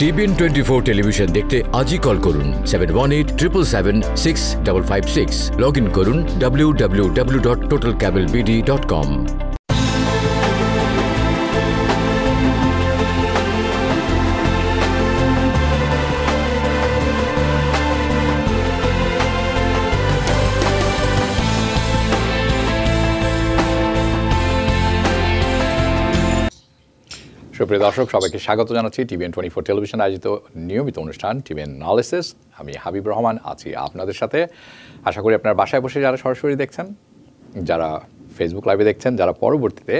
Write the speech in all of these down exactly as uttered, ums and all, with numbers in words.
TBN twenty four television देखते आज ही कॉल करुन seven one eight triple seven six five five six. Log in करुन W W W dot total cable B D dot com. সুপ্রিয় দর্শক সবাইকে স্বাগত জানাচ্ছি টিবিএন টোয়েন্টি ফোর টেলিভিশন আয়োজিত নিয়মিত অনুষ্ঠান টিবিএন অ্যানালিসিস। আমি হাবিব রহমান আছি আপনাদের সাথে। আশা করি আপনার বাসায় বসে যারা সরাসরি দেখছেন, যারা ফেসবুক লাইভে দেখছেন, যারা পরবর্তীতে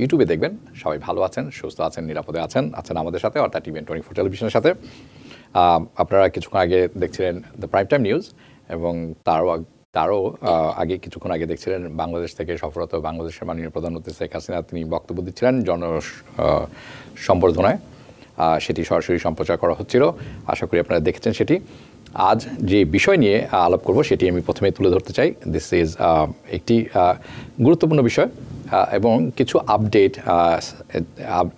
ইউটিউবে দেখবেন, সবাই ভালো আছেন, সুস্থ আছেন, নিরাপদে আছেন আছেন আমাদের সাথে অর্থাৎ টিবিএন টোয়েন্টি ফোর টেলিভিশনের সাথে। আপনারা কিছুক্ষণ আগে দেখছিলেন দ্য প্রাইম টাইম নিউজ এবং তারও তারও আগে কিছুক্ষণ আগে দেখছিলেন বাংলাদেশ থেকে সফররত বাংলাদেশের মাননীয় প্রধানমন্ত্রী শেখ হাসিনা তিনি বক্তব্য দিচ্ছিলেন জন সম্বর্ধনায়, সেটি সরাসরি সম্প্রচার করা হচ্ছিল। আশা করি আপনারা দেখেছেন সেটি। আজ যে বিষয় নিয়ে আলাপ করব সেটি আমি প্রথমে তুলে ধরতে চাই। দিস ইজ একটি গুরুত্বপূর্ণ বিষয় এবং কিছু আপডেট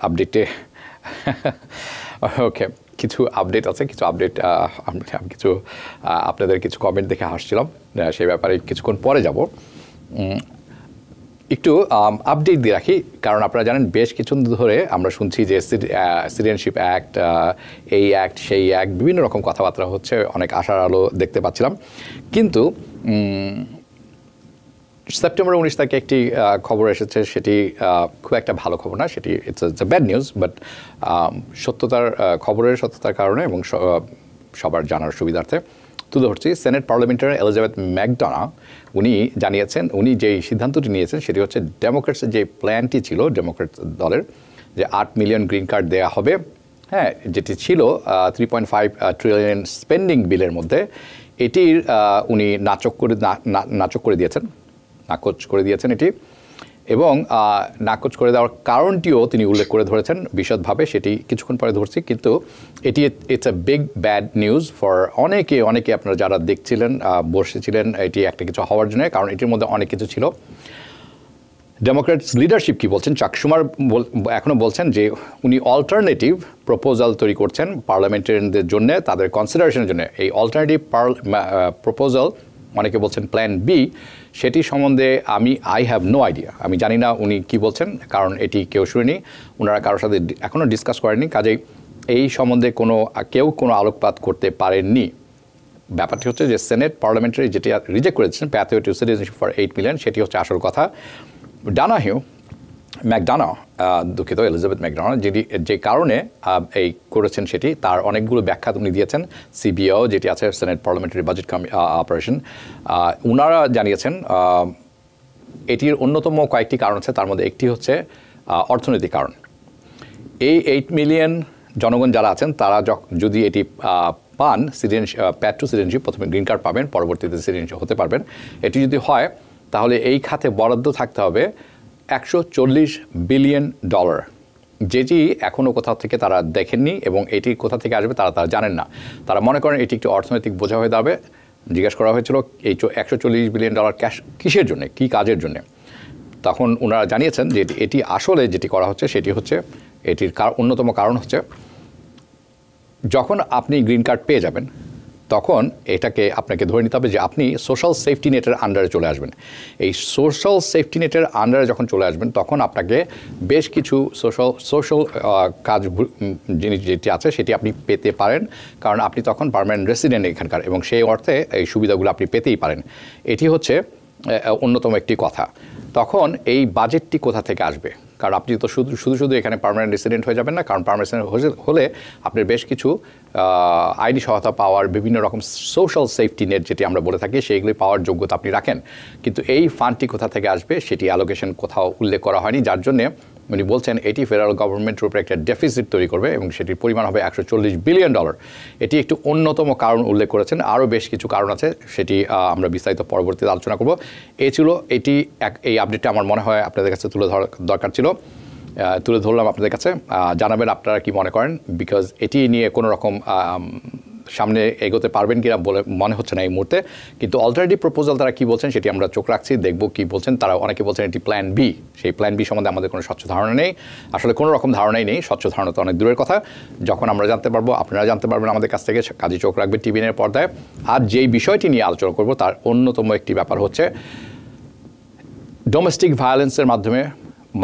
আপডেটে ওকে কিছু আপডেট আছে, কিছু আপডেট আমি কিছু আপনাদের কিছু কমেন্ট দেখে হাসছিলাম, সেই ব্যাপারে কিছুক্ষণ পরে যাব। একটু আপডেট দিয়ে রাখি, কারণ আপনারা জানেন বেশ কিছুদিন ধরে আমরা শুনছি যে সিটিজেনশিপ অ্যাক্ট, এই অ্যাক্ট, সেই অ্যাক্ট, বিভিন্ন রকম কথাবার্তা হচ্ছে, অনেক আশার আলো দেখতে পাচ্ছিলাম। কিন্তু সেপ্টেম্বর উনিশ তারিখে একটি খবর এসেছে, সেটি খুব একটা ভালো খবর না, সেটি it's it's a bad news, but সত্যতার খবরের সত্যতার কারণে এবং সবার জানার সুবিধার্থে তুলে ধরছি। সেনেট পার্লামেন্টারি এলিজাবেথ ম্যাকডোনাউ উনি জানিয়েছেন, উনি যেই সিদ্ধান্তটি নিয়েছেন সেটি হচ্ছে ডেমোক্রেটসের যে প্ল্যানটি ছিল, ডেমোক্রেটস দলের যে আট মিলিয়ন গ্রিন কার্ড দেওয়া হবে, হ্যাঁ, যেটি ছিল three point five trillion spending বিলের মধ্যে, এটির উনি নাকচ করে নাকচ করে দিয়েছেন নাকচ করে দিয়েছেন এটি এবং নাকচ করে দেওয়ার কারণটিও তিনি উল্লেখ করে ধরেছেন বিশদভাবে, সেটি কিছুক্ষণ পরে ধরছি। কিন্তু এটি it's a big bad news for অনেকে অনেকে আপনারা যারা দেখছিলেন বসেছিলেন এটি একটা কিছু হওয়ার জন্য, কারণ এটির মধ্যে অনেক কিছু ছিল। ডেমোক্রেটস লিডারশিপ কী বলছেন, চাক শুমার এখনও বলছেন যে উনি অল্টারনেটিভ প্রপোজাল তৈরি করছেন পার্লামেন্টারিয়ানদের জন্য, তাদের কনসিডারেশনের জন্য। এই অল্টারনেটিভ প্রপোজাল, অনেকে বলছেন প্ল্যান বি, সেটি সম্বন্ধে আমি আই হ্যাভ নো আইডিয়া, আমি জানি না উনি কি বলছেন, কারণ এটি কেউ শুনিনি, ওনারা কারোর সাথে এখনও ডিসকাস করেননি, কাজেই এই সম্বন্ধে কোনো কেউ কোনো আলোকপাত করতে পারেননি। ব্যাপারটি হচ্ছে যে সেনেট পার্লামেন্টারি যেটি রিজেক্ট করেছেন pathway to citizenship for eight million, সেটি হচ্ছে আসল কথা। ডানাহিউ ম্যাকডোনাউ, দুঃখিত এলিজাবেথ ম্যাকডোনাউ, যেটি যে কারণে এই করেছেন সেটি তার অনেকগুলো ব্যাখ্যা উনি দিয়েছেন। সিবিও যেটি আছে সেনেট পার্লামেন্টারি বাজেট অপারেশন, উনারা জানিয়েছেন এটির অন্যতম কয়েকটি কারণ আছে, তার মধ্যে একটি হচ্ছে অর্থনৈতিক কারণ। এই এইট মিলিয়ন জনগণ যারা আছেন তারা যদি এটি পান সিটিজেনশিপ, প্যাথ টু সিটিজেনশিপ, প্রথমে গ্রিন কার্ড পাবেন, পরবর্তীতে সিটিজেনশিপ হতে পারবেন, এটি যদি হয় তাহলে এই খাতে বরাদ্দ থাকতে হবে একশো চল্লিশ বিলিয়ন ডলার, যেটি এখনও কোথাও থেকে তারা দেখেননি এবং এটি কোথা থেকে আসবে তারা তারা জানেন না। তারা মনে করেন এটি একটি অর্থনৈতিক বোঝা হয়ে দাঁড়াবে। জিজ্ঞেস করা হয়েছিল এই একশো চল্লিশ বিলিয়ন ডলার ক্যাশ কিসের জন্যে, কী কাজের জন্যে, তখন ওনারা জানিয়েছেন যে এটি আসলে যেটি করা হচ্ছে সেটি হচ্ছে, এটির অন্যতম কারণ হচ্ছে যখন আপনি গ্রিন কার্ড পেয়ে যাবেন তখন এটাকে আপনাকে ধরে নিতে হবে যে আপনি সোশ্যাল সেফটি নেটের আন্ডারে চলে আসবেন। এই সোশ্যাল সেফটি নেটের আন্ডারে যখন চলে আসবেন তখন আপনাকে বেশ কিছু সোশ্যাল সোশ্যাল কাজ জিনিস যেটি আছে সেটি আপনি পেতে পারেন, কারণ আপনি তখন পার্মানেন্ট রেসিডেন্ট এখানকার, এবং সেই অর্থে এই সুবিধাগুলো আপনি পেতেই পারেন। এটি হচ্ছে অন্যতম একটি কথা। তখন এই বাজেটটি কোথা থেকে আসবে, কারণ আপনি তো শুধু শুধু শুধু এখানে পার্মানেন্ট রেসিডেন্ট হয়ে যাবেন না, কারণ পার্মানেন্ট রেসিডেন্ট হলে আপনার বেশ কিছু আইনি সহায়তা পাওয়ার, বিভিন্ন রকম সোশ্যাল সেফটি নেট যেটি আমরা বলে থাকি সেইগুলি পাওয়ার যোগ্যতা আপনি রাখেন। কিন্তু এই ফান্ডটি কোথা থেকে আসবে সেটি অ্যালোকেশন কোথাও উল্লেখ করা হয়নি, যার জন্যে উনি বলছেন এটি ফেডারেল গভর্নমেন্টের উপরে একটা ডেফিসিট তৈরি করবে এবং সেটির পরিমাণ হবে একশো চল্লিশ বিলিয়ন ডলার। এটি একটি অন্যতম কারণ উল্লেখ করেছেন, আরও বেশ কিছু কারণ আছে, সেটি আমরা বিস্তারিত পরবর্তীতে আলোচনা করব। এই ছিল এটি এক এই আপডেটটা আমার মনে হয় আপনাদের কাছে তুলে ধরা দরকার ছিল, তুলে ধরলাম আপনাদের কাছে। জানাবেন আপনারা কি মনে করেন, বিকজ এটি নিয়ে কোনো রকম সামনে এগোতে পারবেন কিনা বলে মনে হচ্ছে না এই মুহূর্তে, কিন্তু অল্টারনেটিভ প্রপোজাল তারা কী বলছেন সেটি আমরা চোখ রাখছি, দেখব কী বলছেন তারা। অনেকে বলছেন এটি প্ল্যান বি, সেই প্ল্যান বি সম্বন্ধে আমাদের কোনো স্বচ্ছ ধারণা নেই, আসলে কোনো রকম ধারণাই নেই, স্বচ্ছ ধারণা তো অনেক দূরের কথা। যখন আমরা জানতে পারবো আপনারা জানতে পারবেন আমাদের কাছ থেকে, কাজে চোখ রাখবে টিভিএনের পর্দায়। আর যেই বিষয়টি নিয়ে আলোচনা করব তার অন্যতম একটি ব্যাপার হচ্ছে ডোমেস্টিক ভায়োলেন্সের মাধ্যমে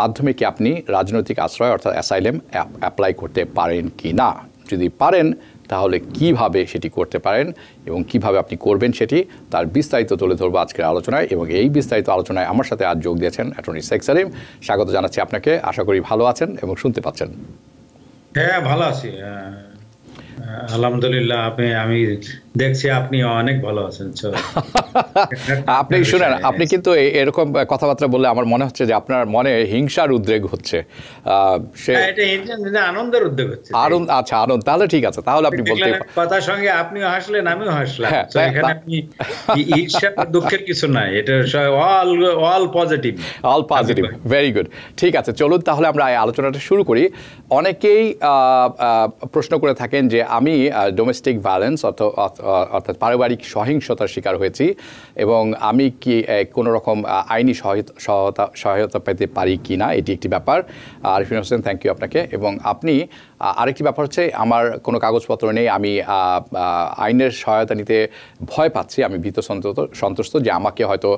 মাধ্যমে কি আপনি রাজনৈতিক আশ্রয় অর্থাৎ অ্যাসাইলেম অ্যাপ্লাই করতে পারেন কি না, যদি পারেন তাহলে কিভাবে সেটি করতে পারেন এবং কিভাবে আপনি করবেন সেটি তার বিস্তারিত তুলে ধরবো আজকের আলোচনায়। এবং এই বিস্তারিত আলোচনায় আমার সাথে আজ যোগ দিয়েছেন অ্যাটর্নি শেখ সেলিম, স্বাগত জানাচ্ছি আপনাকে, আশা করি ভালো আছেন এবং শুনতে পাচ্ছেন। হ্যাঁ ভালো আছি আলহামদুলিল্লাহ, আপনি আমি দেখছি আপনি অনেক ভালো আছেন। আপনি শুনেন, আপনি কিন্তু এরকম কথাবার্তা বললে আমার মনে হচ্ছে যে আপনার মনে হিংসার উদ্রেক হচ্ছে। আনন্দের উদ্রেক হচ্ছে, আচ্ছা আনন্দ, তাহলে ঠিক আছে, তাহলে আপনি বলতে কথার সঙ্গে আপনিও হাসলেন আমিও হাসলাম, এখানে আপনি ঈর্ষা দুঃখের কিছু নাই, এটা all all positive, all positive, very good. ঠিক আছে চলুন তাহলে আমরা আলোচনাটা শুরু করি। অনেকেই প্রশ্ন করে থাকেন যে আমি ডোমেস্টিক ভায়োলেন্স অর্থাৎ পারিবারিক সহিংসতার শিকার হয়েছি এবং আমি কি কোনো রকম আইনি সহায়তা সহায়তা পেতে পারি কি না, এটি একটি ব্যাপার। আরিফিন হোসেন, থ্যাংক ইউ আপনাকে। এবং আপনি আরেকটি ব্যাপার হচ্ছে আমার কোনো কাগজপত্র নেই, আমি আইনের সহায়তা নিতে ভয় পাচ্ছি, আমি ভীত সন্ত্রস্ত যে আমাকে হয়তো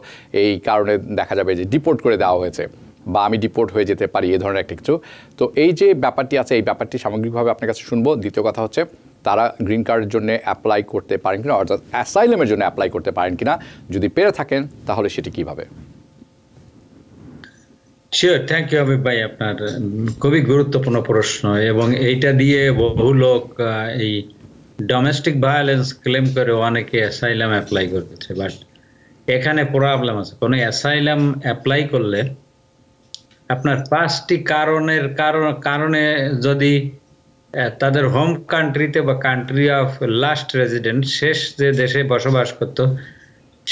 এই কারণে দেখা যাবে যে ডিপোর্ট করে দেওয়া হয়েছে বা আমি ডিপোর্ট হয়ে যেতে পারি, এ ধরনের একটা কিছু। তো এই যে ব্যাপারটি আছে এই ব্যাপারটি সামগ্রিকভাবে আপনার কাছে শুনবো। দ্বিতীয় কথা হচ্ছে তারা গ্রিন কার্ডের জন্য অ্যাপ্লাই করতে পারেন কিনা অর্থাৎ অ্যাসাইলামের জন্য অ্যাপ্লাই করতে পারেন কিনা, যদি পেরে থাকেন তাহলে সেটি কীভাবে। শিওর, থ্যাংক ইউ হাবিব ভাই, আপনার খুবই গুরুত্বপূর্ণ প্রশ্ন। এবং এইটা দিয়ে বহু লোক এই ডোমেস্টিক ভায়োলেন্স ক্লেম করে অনেকে অ্যাসাইলাম অ্যাপ্লাই করতেছে, বাট এখানে প্রবলেম আছে। কোনো অ্যাসাইলাম অ্যাপ্লাই করলে আপনার পাঁচটি কারণের কারণ কারণে যদি তাদের হোম কান্ট্রিতে বা কান্ট্রি অফ লাস্ট রেজিডেন্ট, শেষ যে দেশে বসবাস করত,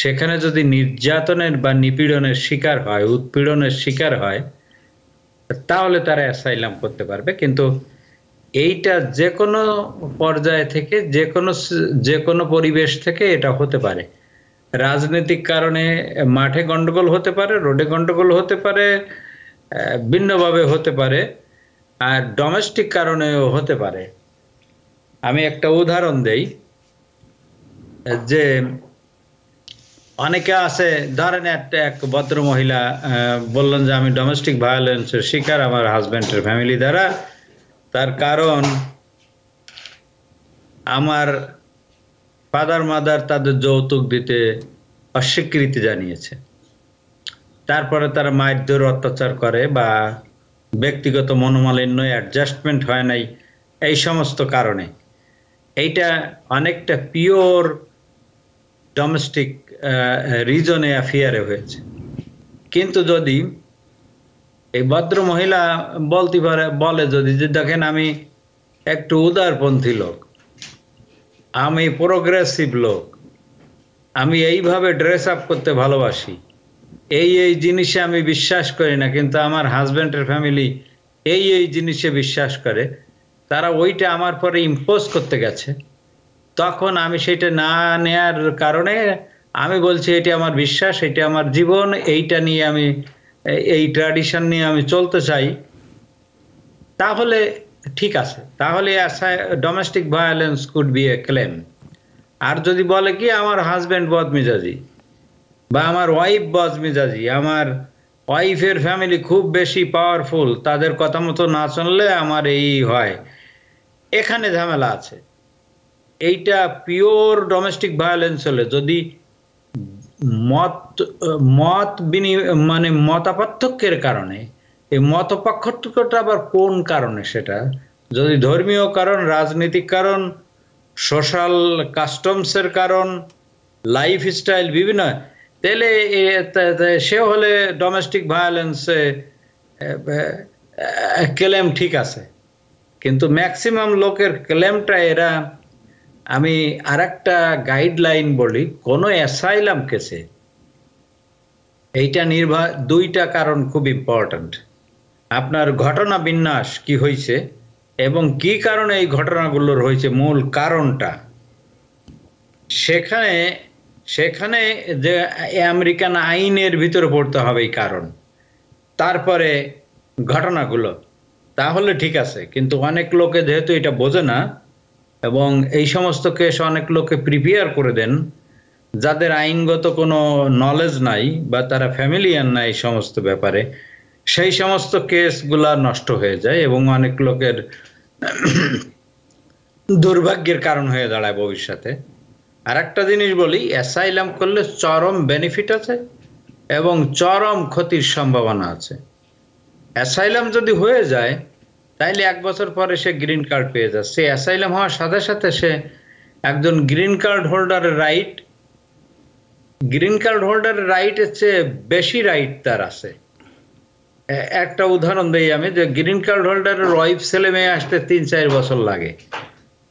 সেখানে যদি নির্যাতনের বা নিপীড়নের শিকার হয়, উৎপীড়নের শিকার হয়, তাহলে তারা অ্যাসাইলাম করতে পারবে। কিন্তু এইটা যে কোনো পর্যায় থেকে, যে কোনো যে কোনো পরিবেশ থেকে এটা হতে পারে। রাজনৈতিক কারণে মাঠে গণ্ডগোল হতে পারে, রোডে গণ্ডগোল হতে পারে, ভিন্নভাবে হতে পারে, আর ডোমেস্টিক কারণেও হতে পারে। আমি একটা উদাহরণ দেই, যে অনেকে আছে, ধরেন একটা এক ভদ্র মহিলা বললেন যে আমি ডোমেস্টিক ভায়োলেন্সের শিকার আমার হাজব্যান্ডের ফ্যামিলি দ্বারা, তার কারণ আমার ফাদার মাদার তাদের যৌতুক দিতে অস্বীকৃতি জানিয়েছে, তারপরে তারা মারধর অত্যাচার করে বা ব্যক্তিগত মনোমালিন্য, অ্যাডজাস্টমেন্ট হয় নাই, এই সমস্ত কারণে। এইটা অনেকটা পিওর ডোমেস্টিক রিজনে অ্যাফেয়ারে হয়েছে। কিন্তু যদি এই ভদ্র মহিলা বলতে পারে, বলে যদি যে দেখেন আমি একটু উদারপন্থী লোক, আমি প্রোগ্রেসিভ লোক, আমি এইভাবে ড্রেস আপ করতে ভালোবাসি, এই এই জিনিসে আমি বিশ্বাস করি না, কিন্তু আমার হাজব্যান্ডের ফ্যামিলি এই এই জিনিসে বিশ্বাস করে, তারা ওইটা আমার পরে ইম্পোজ করতে গেছে, তখন আমি সেটা না নেয়ার কারণে আমি বলছি এটি আমার বিশ্বাস, এটা আমার জীবন, এইটা নিয়ে আমি এই ট্র্যাডিশন নিয়ে আমি চলতে চাই, তাহলে ঠিক আছে, তাহলে domestic violence could be a claim. আর যদি বলে কি আমার হাজব্যান্ড বদমেজাজি বা আমার ওয়াইফ বদমেজাজি, আমার ওয়াইফের ফ্যামিলি খুব বেশি পাওয়ারফুল, তাদের কথা মতো না চললে আমার এই হয়, এখানে ঝামেলা আছে, এইটা পিওর ডোমেস্টিক ভায়োলেন্স হলে যদি মত মত বিনি মানে মতপার্থক্যের কারণে, এই মতপার্থক্যটা আবার কোন কারণে, সেটা যদি ধর্মীয় কারণ, রাজনৈতিক কারণ, সোশ্যাল কাস্টমসের কারণ, লাইফ স্টাইল বিভিন্ন, তাহলে সে হলে ডোমেস্টিক ভায়োলেন্সে ক্লেম ঠিক আছে। কিন্তু ম্যাক্সিমাম লোকের ক্লেমটা এরা, আমি আর একটা গাইডলাইন বলি, কোনো অ্যাসাইলাম কেসে এইটা নির্ভর, দুইটা কারণ খুব ইম্পর্ট্যান্ট, আপনার ঘটনা বিন্যাস কি হয়েছে এবং কি কারণে এই ঘটনাগুলোর হয়েছে, মূল কারণটা সেখানে সেখানে যে আমেরিকান আইনের ভিতরে পড়তে হবে এই কারণ তারপরে ঘটনাগুলো তাহলে ঠিক আছে, কিন্তু অনেক লোকে যেহেতু এটা বোঝে না এবং এই সমস্ত কেস অনেক লোকে প্রিপেয়ার করে দেন যাদের আইনগত কোনো নলেজ নাই বা তারা ফ্যামিলিয়ার নাই এই সমস্ত ব্যাপারে, সেই সমস্ত কেসগুলা নষ্ট হয়ে যায় এবং অনেক লোকের দুর্ভাগ্যের কারণ হয়ে দাঁড়ায় ভবিষ্যতে। আর একটা জিনিস বলি, অ্যাসাইলাম করলে চরম বেনিফিট আছে এবং চরম ক্ষতির সম্ভাবনা আছে। অ্যাসাইলাম যদি হয়ে যায় তাইলে এক বছর পরে সে গ্রিন কার্ড পেয়ে যায়, সে অ্যাসাইলাম হওয়ার সাথে সাথে সে একজন গ্রিন কার্ড হোল্ডারের রাইট গ্রিন কার্ড হোল্ডারের রাইটের চেয়ে বেশি রাইট তার আছে। একটা উদাহরণ দিই আমি, যে গ্রিন কার্ড হোল্ডারের ওয়াইফ ছেলে মেয়ে আসতে তিন চার বছর লাগে,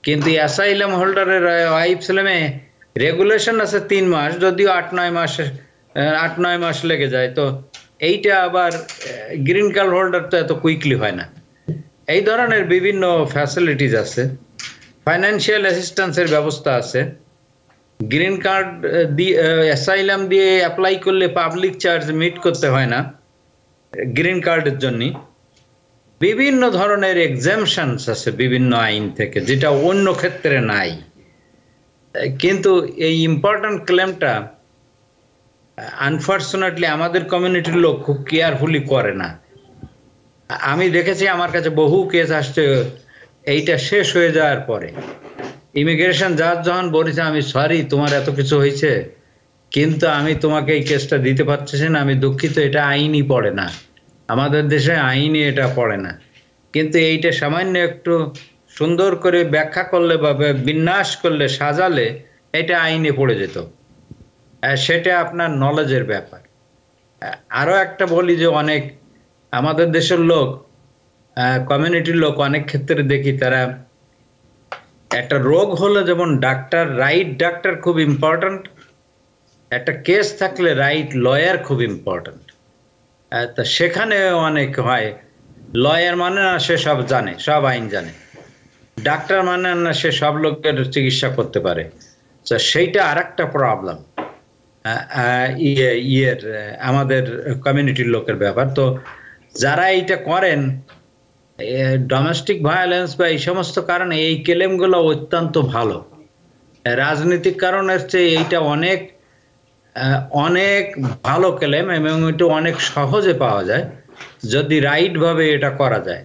কিন্তু অ্যাসাইলাম হোল্ডারের ওয়াইফ ছেলে মেয়ে রেগুলেশন আছে তিন মাস, যদিও আট নয় মাস আট নয় মাস লেগে যায়। তো এইটা আবার গ্রিন কার্ড হোল্ডার তো এত কুইকলি হয় না। এই ধরনের বিভিন্ন ফ্যাসিলিটিস আছে, ফাইন্যান্সিয়াল অ্যাসিস্ট্যান্সের ব্যবস্থা আছে। গ্রিন কার্ড দিয়ে অ্যাসাইলাম দিয়ে অ্যাপ্লাই করলে পাবলিক চার্জ মিট করতে হয় না গ্রিন কার্ডের জন্য। বিভিন্ন ধরনের এক্সামশনস আছে বিভিন্ন আইন থেকে, যেটা অন্য ক্ষেত্রে নাই, কিন্তু এই ইম্পর্টেন্ট ক্লেমটা আনফর্চুনেটলি আমাদের কমিউনিটির লোক খুব কেয়ারফুলি করে না। আমি দেখেছি আমার কাছে বহু কেস আসছে এইটা শেষ হয়ে যাওয়ার পরে ইমিগ্রেশন জাজ যখন বলেছে আমি সরি তোমার এত কিছু হয়েছে কিন্তু আমি তোমাকে এই কেসটা দিতে পারতেছি না, আমি দুঃখিত, এটা আইনই পড়ে না, আমাদের দেশে আইনই এটা পড়ে না। কিন্তু এইটা সামান্য একটু সুন্দর করে ব্যাখ্যা করলে বা বিন্যাস করলে সাজালে এটা আইনে পড়ে যেত, সেটা আপনার নলেজের ব্যাপার। আরও একটা বলি, যে অনেক আমাদের দেশের লোক কমিউনিটির লোক অনেক ক্ষেত্রে দেখি তারা একটা রোগ হলে যেমন ডাক্তার রাইট ডাক্তার খুব ইম্পর্ট্যান্ট, একটা কেস থাকলে রাইট লয়ার খুব ইম্পর্ট্যান্ট। তা সেখানে অনেক হয় লয়ার মানে না সে সব জানে, সব আইন জানে, ডাক্তার মানে না সে সব লোকের চিকিৎসা করতে পারে। তো সেইটা আর একটা প্রবলেম ইয়ে ইয়ের আমাদের কমিউনিটির লোকের ব্যাপার। তো যারা এইটা করেন ডোমেস্টিক ভায়োলেন্স বা এই সমস্ত কারণে এই ক্লেমগুলো অত্যন্ত ভালো, রাজনৈতিক কারণের চেয়ে এইটা অনেক অনেক ভালো ক্লেম এবং এটা অনেক সহজে পাওয়া যায় যদি রাইটভাবে এটা করা যায়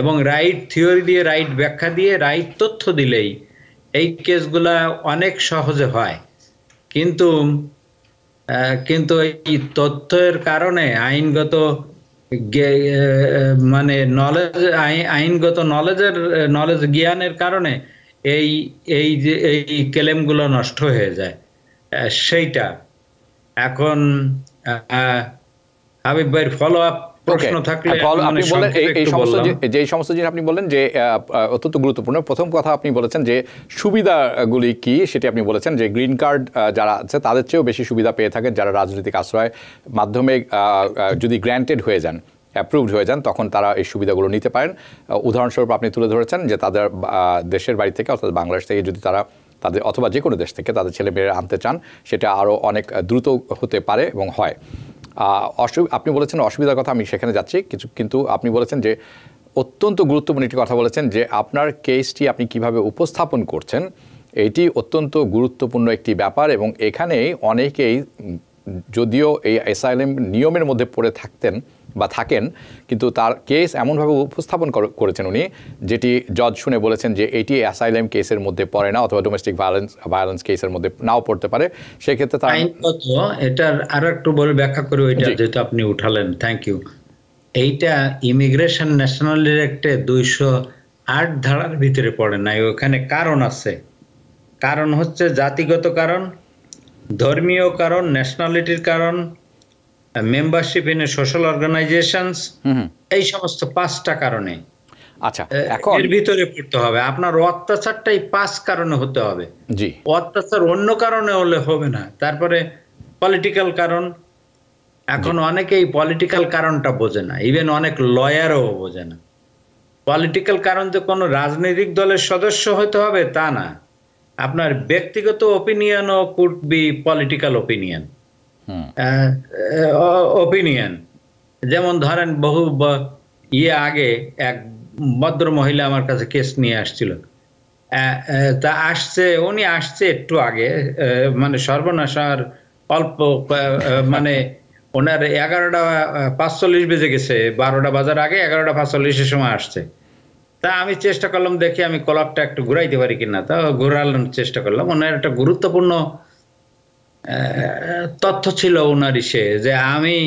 এবং রাইট থিওরি দিয়ে রাইট ব্যাখ্যা দিয়ে রাইট তথ্য দিলেই এই কেসগুলা অনেক সহজে হয়। কিন্তু কিন্তু এই তথ্যের কারণে আইনগত মানে নলেজ আইনগত নলেজের নলেজ জ্ঞানের কারণে এই এই যে এই ক্লেমগুলো নষ্ট হয়ে যায়। সেইটা এখন হাবিব ভাইয়ের ফলো আপ প্রশ্ন থাকলে আপনি বলেন এই সমস্ত যে সমস্ত জিনিস আপনি বলেন যে অত্যন্ত গুরুত্বপূর্ণ। প্রথম কথা আপনি বলেছেন যে সুবিধাগুলি কি, সেটি আপনি বলেছেন যে গ্রিন কার্ড যারা আছে তাদের চেয়েও বেশি সুবিধা পেয়ে থাকেন যারা রাজনৈতিক আশ্রয়ের মাধ্যমে যদি গ্র্যান্টেড হয়ে যান, অ্যাপ্রুভড হয়ে যান, তখন তারা এই সুবিধাগুলো নিতে পারেন। উদাহরণস্বরূপ আপনি তুলে ধরেছেন যে তাদের দেশের বাড়ি থেকে অর্থাৎ বাংলাদেশ থেকে যদি তারা তাদের অথবা যে কোনো দেশ থেকে তাদের ছেলে মেয়েরা আনতে চান সেটা আরও অনেক দ্রুত হতে পারে এবং হয়। অসু আপনি বলেছেন অসুবিধার কথা, আমি সেখানে যাচ্ছি কিছু, কিন্তু আপনি বলেছেন যে অত্যন্ত গুরুত্বপূর্ণ একটি কথা বলেছেন যে আপনার কেসটি আপনি কিভাবে উপস্থাপন করছেন এটি অত্যন্ত গুরুত্বপূর্ণ একটি ব্যাপার। এবং এখানেই অনেকেই যদিও এই অ্যাসাইলাম নিয়মের মধ্যে পড়ে থাকতেন বা থাকেন, কিন্তু তার কেস এমনভাবে উপস্থাপন করেছেন উনি যেটি জজ শুনে বলেছেন যে এটি অ্যাসাইলাম কেসের মধ্যে পড়ে না অথবা ডোমেস্টিক ভায়োলেন্স ভায়োলেন্স কেসের মধ্যে নাও পড়তে পারে। সেক্ষেত্রে তার আইনগত এটার আরো একটু বলে ব্যাখ্যা করি, ওইটা যেটা আপনি উঠালেন, থ্যাংক ইউ। এইটা ইমিগ্রেশন ন্যাশনাল অ্যাক্টে দুইশো আট ধারার ভিতরে পড়ে না, ওখানে কারণ আছে। কারণ হচ্ছে জাতিগত কারণ, ধর্মীয় কারণ, ন্যাশনালিটির কারণ, মেম্বারশিপ ইন সোশ্যাল অর্গানাইজেশনস, এই সমস্ত পাঁচটা কারণে। আচ্ছা, এখন এর ভিতরে পড়তে হবে। আপনার অত্যাচারটাই পাঁচ কারণে হতে হবে, জি, অত্যাচার অন্য কারণে হলে হবে না। তারপরে পলিটিক্যাল কারণ, এখন অনেকেই পলিটিক্যাল কারণটা বোঝে না, ইভেন অনেক লয়ারও বোঝে না। পলিটিক্যাল কারণ যে কোনো রাজনৈতিক দলের সদস্য হতে হবে তা না, আপনার ব্যক্তিগত ওপিনিয়নও could be political opinion opinion যেমন ধরেন বহু ইয়ে আগে এক ভদ্র মহিলা আমার কাছে কেস নিয়ে আসছিল, তা আসছে উনি আসছে একটু আগে মানে সর্বনাশার অল্প মানে ওনার এগারোটা পাঁচচল্লিশ বেজে গেছে, বারোটা বাজার আগে এগারোটা পাঁচচল্লিশের সময় আসছে। তা আমি চেষ্টা করলাম দেখি আমি কলাপটা একটু ঘুরাইতে পারি কিনা, তা ঘুরালাম চেষ্টা করলাম। ওনার একটা গুরুত্বপূর্ণ তথ্য ছিল ওনার ইসে যে আমি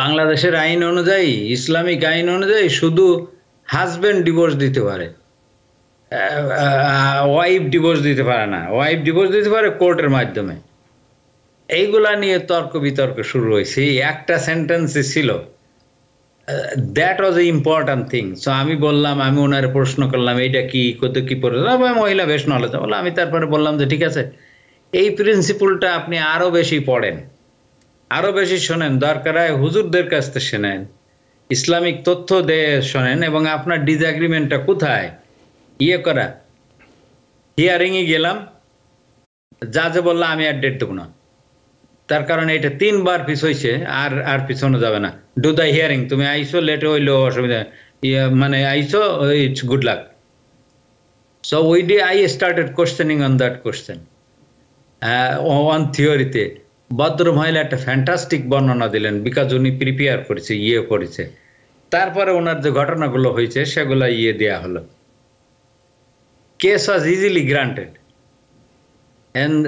বাংলাদেশের আইন অনুযায়ী ইসলামিক আইন অনুযায়ী শুধু হাজবেন্ড ডিভোর্স দিতে পারে, ওয়াইফ ডিভোর্স দিতে পারে না, ওয়াইফ ডিভোর্স দিতে পারে কোর্টের মাধ্যমে। এইগুলা নিয়ে তর্ক বিতর্ক শুরু হয়েছে, একটা সেন্টেন্সই ছিল that was a important thing. So আমি বললাম আমি ওনার প্রশ্ন করলাম এইটা কি কত কী পড়ে, মহিলা বেশ নলেজ বললাম। আমি তারপরে বললাম যে ঠিক আছে এই প্রিন্সিপলটা আপনি আরও বেশি পড়েন, আরও বেশি শোনেন, দরকার হয় হুজুরদের কাছ থেকে শোনেন, ইসলামিক তথ্য দিয়ে শোনেন এবং আপনার ডিসএগ্রিমেন্টটা কোথায় ইয়ে করা। হিয়ারিংয়ে গেলাম, জাজে বললাম আমি আর ডেট দেবো না, তার কারণে এটা তিনবার পিছ হয়েছে আর আর পিছনো যাবে না। ডু দ্য হিয়ারিং, তুমি আইসো লেট হইলো অসুবিধা মানে আইসো it's good luck. So we D I started questioning on that question on থিওরিতে। ভদ্র মহিলা একটা ফ্যান্টাস্টিক বর্ণনা দিলেন বিকজ উনি প্রিপেয়ার করেছে ইয়ে করেছে। তারপরে ওনার যে ঘটনাগুলো হয়েছে সেগুলো ইয়ে দেওয়া হলো। Case was easily granted and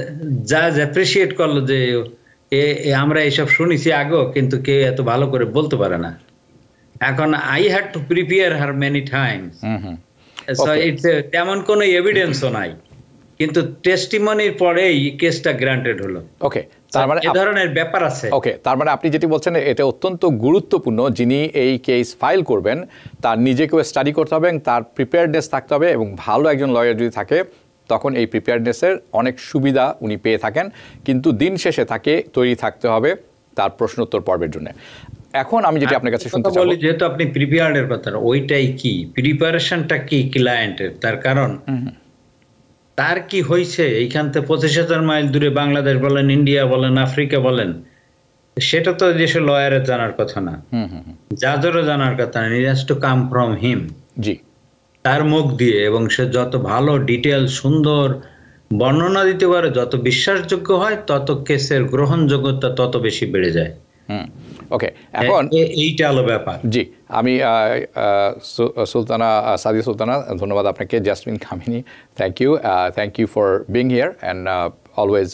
জাজ অ্যাপ্রিসিয়েট করলো যে আমরা এইসব শুনেছি আগেও কিন্তু কেউ এত ভালো করে বলতে পারে না। এখন I had to prepare her many times, so it's তেমন কোনো এভিডেন্সও নাই, কিন্তু টেস্টিমনির পরেই কেসটা গ্রান্টেড হলো। ওকে, তার মানে এই ধরনের ব্যাপার আছে। ওকে, তার মানে আপনি যেটি বলছেন এটা অত্যন্ত গুরুত্বপূর্ণ, যিনি এই কেস ফাইল করবেন তার নিজেকেও স্টাডি করতে হবে, তার প্রিপেয়ারনেস থাকতে হবে এবং ভালো একজন লয়ার যদি থাকে তখন এই প্রিপেয়ারনেসের অনেক সুবিধা উনি পেয়ে থাকেন। কিন্তু দিন শেষে তাকে তৈরি থাকতে হবে তার প্রশ্নোত্তর পর্বের জন্য। এখন আমি যেটা আপনার কাছে শুনতে চাই, যেহেতু আপনি প্রিপেয়ারের কথা, ওইটাই কি প্রিপারেশনটা কি ক্লায়েন্টের, তার কারণ তার কি হয়েছে এইখান থেকে পঁচিশ হাজার মাইল দূরে বাংলাদেশ বলেন ইন্ডিয়া বলেন আফ্রিকা বলেন, সেটা তো দেশের লয়ারের জানার কথা না, জাজেরও জানার কথা না, it has to come from him, জি তার মুখ দিয়ে। এবং সে যত ভালো ডিটেল সুন্দর বর্ণনা দিতে পারে, যত বিশ্বাসযোগ্য হয়, তত কেসের গ্রহণযোগ্যতা তত বেশি বেড়ে যায়। ওকে, এখন এইটা হলো ব্যাপার। জি, আমি সুলতানা সাদি সুলতানা ধন্যবাদ আপনাকে, Jasmin Khamini thank you, thank you for being here and always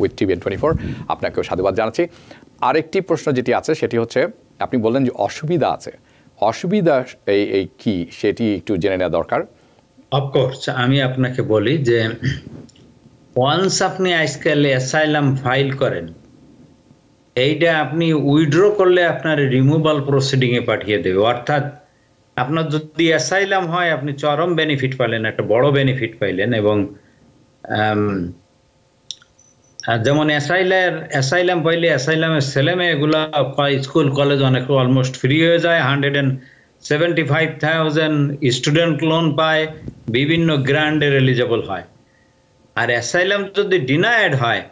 with TVN twenty four, আপনাকেও সাধুবাদ জানাচ্ছি। আরেকটি প্রশ্ন যেটি আছে সেটি হচ্ছে আপনি বললেন যে অসুবিধা আছে, অসুবিধা এই এই কি সেটি একটু জেনে নেওয়া দরকার। অফকোর্স আমি আপনাকে বলি যে ওয়ান্স আপনি আজকাল অ্যাসাইলাম ফাইল করেন, এইটা আপনি উইথড্র করলে আপনার রিমুভাল প্রসিডিংয়ে পাঠিয়ে দেবে। অর্থাৎ আপনার যদি অ্যাসাইলাম হয় আপনি চরম বেনিফিট পাইলেন, একটা বড় বেনিফিট পাইলেন। এবং যেমন অ্যাসাইলার অ্যাসাইলাম পাইলে অ্যাসাইলামের ছেলে মেয়েগুলো স্কুল কলেজ অনেক অলমোস্ট ফ্রি হয়ে যায়, hundred and seventy five thousand student loan পায়, বিভিন্ন গ্রান্ডের এলিজেবল হয়। আর অ্যাসাইলাম যদি ডিনায়েড হয়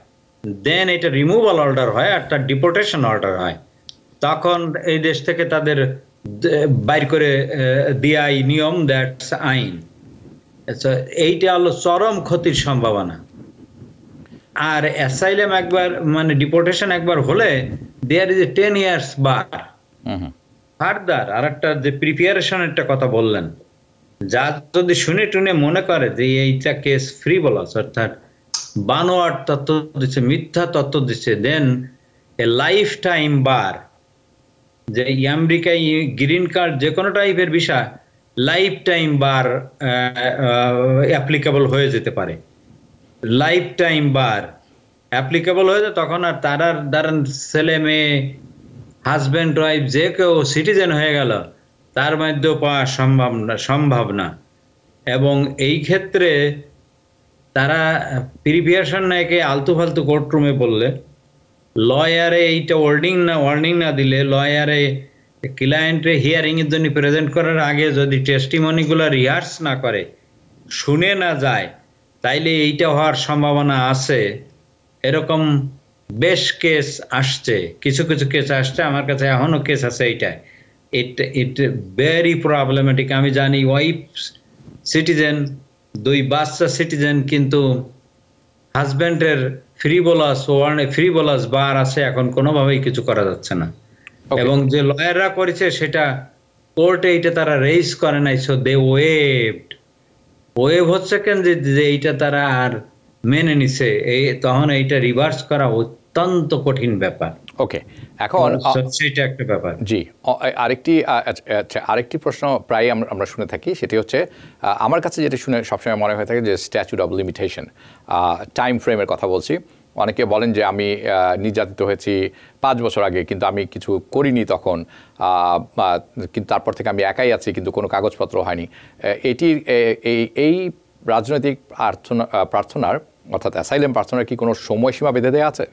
দেন এটা রিমুভাল অর্ডার হয় আর তার ডিপোর্টেশন অর্ডার হয়, তখন এই দেশ থেকে তাদের বাইর করে দেয়া নিয়ম, দ্যাটস আইন। এইটা হলো চরম ক্ষতির সম্ভাবনা। আর অ্যাসাইলাম একবার মানে ডিপোর্টেশন একবার হলে there is a ten years bar further. আর একটা যে প্রিপারেশনের একটা কথা বললেন, যা যদি শুনে টুনে মনে করে যে এইটা কেস ফ্রি বলস অর্থাৎ বানোয়ার তত্ত্ব দিচ্ছে, মিথ্যা তত্ত্ব দিচ্ছে, দেন এ লাইফ টাইম বার। যে আমেরিকায় গ্রিন কার্ড যে কোনো টাইপের visa lifetime bar applicable হয়ে যেতে পারে, লাইফ টাইম বার অ্যাপ্লিকেবল হয়ে যায়। তখন আর তারার ধরেন ছেলে মেয়ে হাজব্যান্ড ওয়াইফ যে কেউ সিটিজেন হয়ে গেল, তার মধ্যেও পাওয়া সম্ভব না সম্ভব না। এবং এই ক্ষেত্রে তারা প্রিপারেশন না একে আলতু ফালতু কোর্টরুমে বললে, লয়ারে এইটা ওয়ার্নিং না ওয়ার্নিং না দিলে, লয়ারে ক্লায়েন্টে হিয়ারিংয়ের জন্য প্রেজেন্ট করার আগে যদি টেস্টিমনিগুলো রিহার্স না করে শুনে না যায় তাইলে এইটা হওয়ার সম্ভাবনা আছে। এরকম বেশ কেস আসছে, কিছু কিছু কেস আসছে, আমার কাছে এখনো কেস আছে। এইটা ইট ইট ভেরি প্রবলেমেটিক। আমি জানি ওয়াইফ সিটিজেন, দুই বাচ্চা সিটিজেন, কিন্তু হাজব্যান্ডের ফ্রি বোলাস ওয়ার্নে ফ্রি বোলাস বার আছে, এখন কোনোভাবেই কিছু করা যাচ্ছে না। এবং যে লয়াররা করেছে সেটা কোর্টে এটা তারা রেইজ করে নাই, সো দে ওয়েভড। ওয়েভ হচ্ছে কেন যে এইটা তারা আর মেনে নিছে, এই তখন এইটা রিভার্স করা অত্যন্ত কঠিন ব্যাপার। ওকে, এখন সেটা একটা ব্যাপার। জি, আরেকটি আচ্ছা আরেকটি প্রশ্ন প্রায় আমরা শুনে থাকি, সেটি হচ্ছে আমার কাছে যেটা শুনে সবসময় মনে হয়ে থাকে যে স্ট্যাচুট অব লিমিটেশন, টাইম ফ্রেমের কথা বলছি। অনেকে বলেন যে আমি নির্যাতিত হয়েছি পাঁচ বছর আগে, কিন্তু আমি কিছু করিনি তখন, কিন্তু তারপর থেকে আমি একাই আছি, কিন্তু কোনো কাগজপত্র হয়নি। এটির এই এই রাজনৈতিক প্রার্থনা প্রার্থনার অর্থাৎ অ্যাসাইলাম প্রার্থনার কি কোনো সময়সীমা বেঁধে দেওয়া আছে?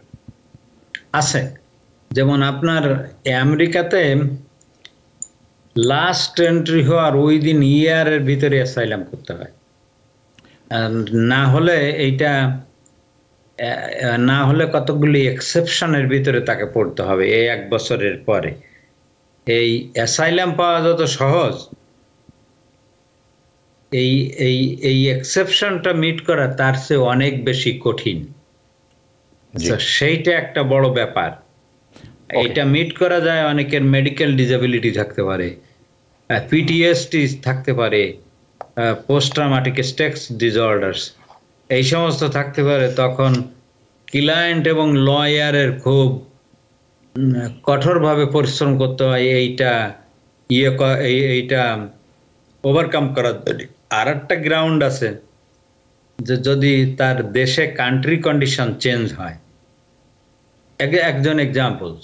আছে। যেমন আপনার আমেরিকাতে লাস্ট এন্ট্রি হওয়ার উইদিন ইয়ারের ভিতরে অ্যাসাইলাম করতে হয়, না হলে এইটা না হলে কতগুলি এক্সেপশনের ভিতরে তাকে পড়তে হবে এই এক বছরের পরে। এই অ্যাসাইলাম পাওয়া যত সহজ, এই এই এই এক্সেপশনটা মিট করা তার চেয়ে অনেক বেশি কঠিন। সেইটা একটা বড় ব্যাপার। এইটা মিট করা যায়, অনেকের মেডিকেল ডিসএবিলিটি থাকতে পারে, পিটিএসডি থাকতে পারে, পোস্ট ট্রমাটিক স্ট্রেস ডিসঅর্ডারস, এই সমস্ত থাকতে পারে। তখন ক্লায়েন্ট এবং লয়ারের খুব কঠোরভাবে পরিশ্রম করতে হয় এইটা ইয়ে এইটা ওভারকাম করার। আর একটা গ্রাউন্ড আছে যে যদি তার দেশে কান্ট্রি কন্ডিশন চেঞ্জ হয়। একজন এক্সাম্পলস,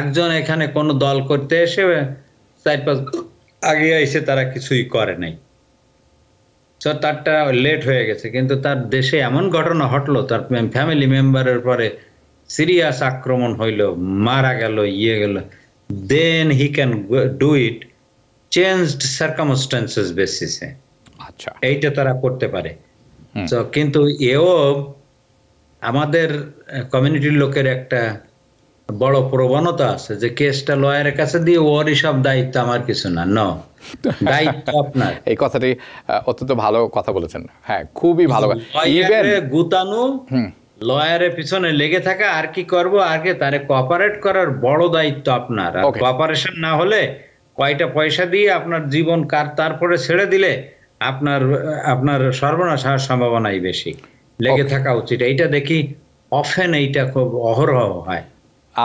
একজন এখানে কোনো দল করতে এসে চার পাঁচ আগে এসে তারা কিছুই করে নাই, তো তারটা লেট হয়ে গেছে, কিন্তু তার দেশে এমন ঘটনা ঘটলো, তার ফ্যামিলি মেম্বারের পরে সিরিয়াস আক্রমণ হইল, মারা গেল, ইয়ে গেল, then he can do it changed circumstances বেসিসে। আচ্ছা, এইটা তারা করতে পারে। তো কিন্তু এও আমাদের কমিউনিটির লোকের একটা বড় প্রবণতা আছে যে কেসটা লয়ারের কাছে দিয়ে ওরই সব দায়িত্ব, আমার কিছু না। ন দায়িত্ব আপনার। এই কথাটি অত্যন্ত ভালো কথা বলেছেন, হ্যাঁ খুবই ভালো। গুতানো, লয়ারের পিছনে লেগে থাকা, আর কি করবো আগে তারে কোঅপারেট করার বড় দায়িত্ব আপনার। আর কোঅপারেশন না হলে কয়টা পয়সা দিয়ে আপনার জীবন কার তারপরে ছেড়ে দিলে আপনার আপনার সর্বনাশ হওয়ার সম্ভাবনাই বেশি। লেগে থাকা উচিত, এইটা দেখি অফেন এইটা খুব অহরহ হয়।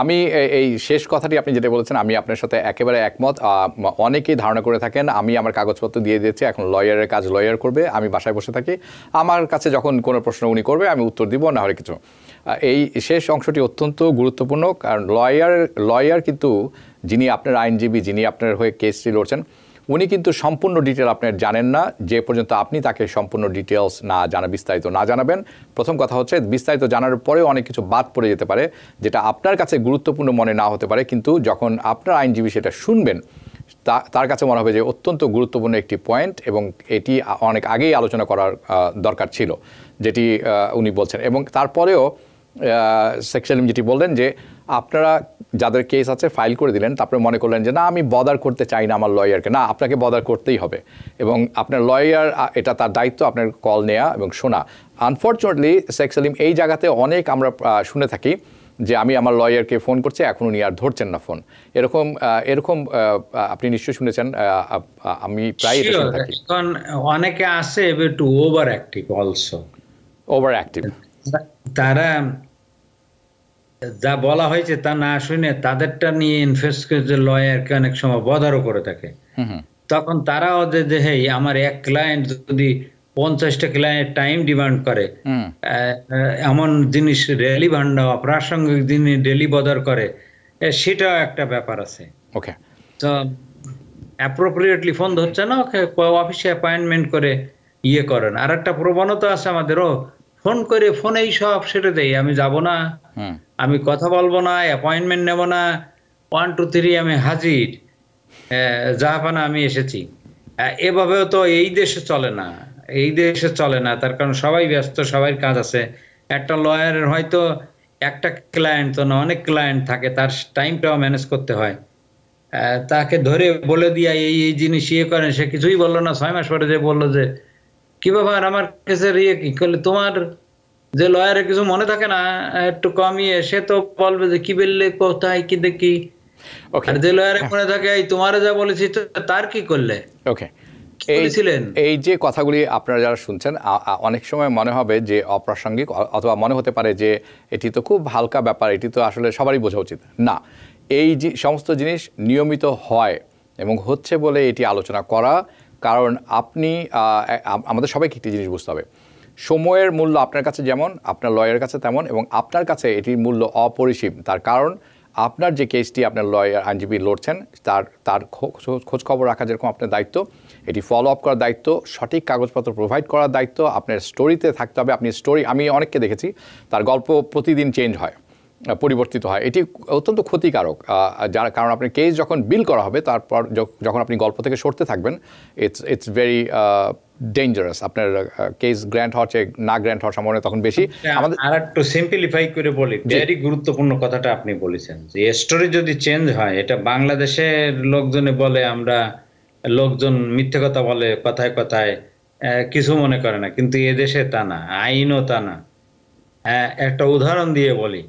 আমি এই শেষ কথাটি আপনি যেটা বলেছেন আমি আপনার সাথে একেবারে একমত। অনেকেই ধারণা করে থাকেন আমি আমার কাগজপত্র দিয়ে দিয়েছি, এখন লয়ারের কাজ লয়ার করবে, আমি বাসায় বসে থাকি, আমার কাছে যখন কোনো প্রশ্ন উনি করবে আমি উত্তর দিব, না হলে কিছু। এই শেষ অংশটি অত্যন্ত গুরুত্বপূর্ণ, কারণ লয়ার লয়ার কিন্তু যিনি আপনার আইনজীবী, যিনি আপনার হয়ে কেসটি লড়ছেন, উনি কিন্তু সম্পূর্ণ ডিটেল আপনার জানেন না যে পর্যন্ত আপনি তাকে সম্পূর্ণ ডিটেলস না জানা বিস্তারিত না জানাবেন। প্রথম কথা হচ্ছে বিস্তারিত জানার পরেও অনেক কিছু বাদ পড়ে যেতে পারে, যেটা আপনার কাছে গুরুত্বপূর্ণ মনে না হতে পারে, কিন্তু যখন আপনার আইনজীবী সেটা শুনবেন তা তার কাছে মনে হবে যে অত্যন্ত গুরুত্বপূর্ণ একটি পয়েন্ট, এবং এটি অনেক আগেই আলোচনা করার দরকার ছিল, যেটি উনি বলছেন। এবং তারপরেও শেখ সেলিম যেটি বললেন যে আপনারা যাদের কেস আছে ফাইল করে দিলেন, তারপরে মনে করলেন যে না আমি বদার করতে চাই না আমার লয়ারকে, না আপনাকে বদার করতেই হবে, এবং আপনার লয়ার এটা তার দায়িত্ব আপনার কল নেওয়া এবং শোনা। আনফর্চুনেটলি শেখ সেলিম, এই জায়গাতে অনেক আমরা শুনে থাকি যে আমি আমার লয়ারকে ফোন করছি, এখন উনি আর ধরছেন না ফোন, এরকম এরকম আপনি নিশ্চয়ই শুনেছেন, আমি প্রায় এটা শুনে থাকি। অনেকে আছে একটু over active, also over active, তারা যা বলা হয়েছে তা না শুনে তাদেরটা নিয়ে ইনভেস্ট করে লয়ারকে অনেক সময় বদারও করে থাকে। তখন তারাও যে হেই আমার এক ক্লায়েন্ট যদি পঞ্চাশটা ক্লায়েন্ট টাইম ডিমান্ড করে, এমন জিনিস রেলি ভান্ডা প্রাসঙ্গিক যিনি ডেলি বদর করে, সেটাও একটা ব্যাপার আছে। ওকে, তো অ্যাপ্রোপ্রিয়েটলি ফোন ধরছে না, অফিসে অ্যাপয়েন্টমেন্ট করে ইয়ে করেন। আর একটা প্রবণতা আছে আমাদেরও, ফোন করে ফোনেই সব সেরে দেয়, আমি যাব না, আমি কথা বলবো না, অ্যাপয়েন্টমেন্ট নেব না, ওয়ান টু থ্রি আমি হাজির, জাহাপানা আমি এসেছি। এভাবেও তো এই দেশে চলে না, এই দেশে চলে না, তার কারণ সবাই ব্যস্ত, সবাই কাজ আছে। একটা লয়ারের হয়তো একটা ক্লায়েন্ট তো না, অনেক ক্লায়েন্ট থাকে, তার টাইমটাও ম্যানেজ করতে হয়। তাকে ধরে বলে দিয়া এই এই জিনিস ইয়ে করেন, সে কিছুই বললো না, ছয় মাস পরে যে বললো যে কি ব্যাপার আমার কেসের ইয়ে কি করলে, তোমার যে লয়ারের কিছু মনে থাকে না, একটু কমিয়ে সে তো বলবে যে কি বললে কোথায় কি দেখি, আর যে লয়ারের মনে থাকে তোমার যা বলেছি তার কি করলে। ওকে, এই যে কথাগুলি আপনারা যারা শুনছেন, অনেক সময় মনে হবে যে অপ্রাসঙ্গিক, অথবা মনে হতে পারে যে এটি তো খুব হালকা ব্যাপার, এটি তো আসলে সবারই বোঝা উচিত না। এই যে সমস্ত জিনিস নিয়মিত হয় এবং হচ্ছে বলে এটি আলোচনা করা, কারণ আপনি আমাদের সবাইকে একটি জিনিস বুঝতে হবে, সময়ের মূল্য আপনার কাছে যেমন, আপনার লয়ারের কাছে তেমন, এবং আপনার কাছে এটির মূল্য অপরিসীম। তার কারণ আপনার যে কেসটি আপনার লয়ার আইনজীবী লড়ছেন, তার তার খোঁজখবর রাখা যেরকম আপনার দায়িত্ব, এটি ফলো আপ করার দায়িত্ব, সঠিক কাগজপত্র প্রোভাইড করার দায়িত্ব, আপনার স্টোরিতে থাকতে হবে। আপনি স্টোরি, আমি অনেককে দেখেছি তার গল্প প্রতিদিন চেঞ্জ হয়, পরিবর্তিত হয়, এটি অত্যন্ত ক্ষতিকারক। যার কারণ আপনার কেস যখন বিল করা হবে, তারপর যখন আপনি গল্প থেকে সরতে থাকবেন, ইটস ইটস ভেরি ডেঞ্জারাস। আপনার কেস গ্র্যান্ড হওয়ার চেয়ে না গ্র্যান্ড হওয়ার সম্ভাবনা তখন বেশি। আমাদের আর একটু সিম্পলিফাই করে বলি, ভেরি গুরুত্বপূর্ণ কথাটা আপনি বলেছেন যে স্টোরি যদি চেঞ্জ হয়, এটা বাংলাদেশের লোকজনে বলে, আমরা লোকজন মিথ্যে কথা বলে, কথায় কথায় কিছু মনে করে না, কিন্তু এদেশে তা না, আইনও তা না। একটা উদাহরণ দিয়ে বলি,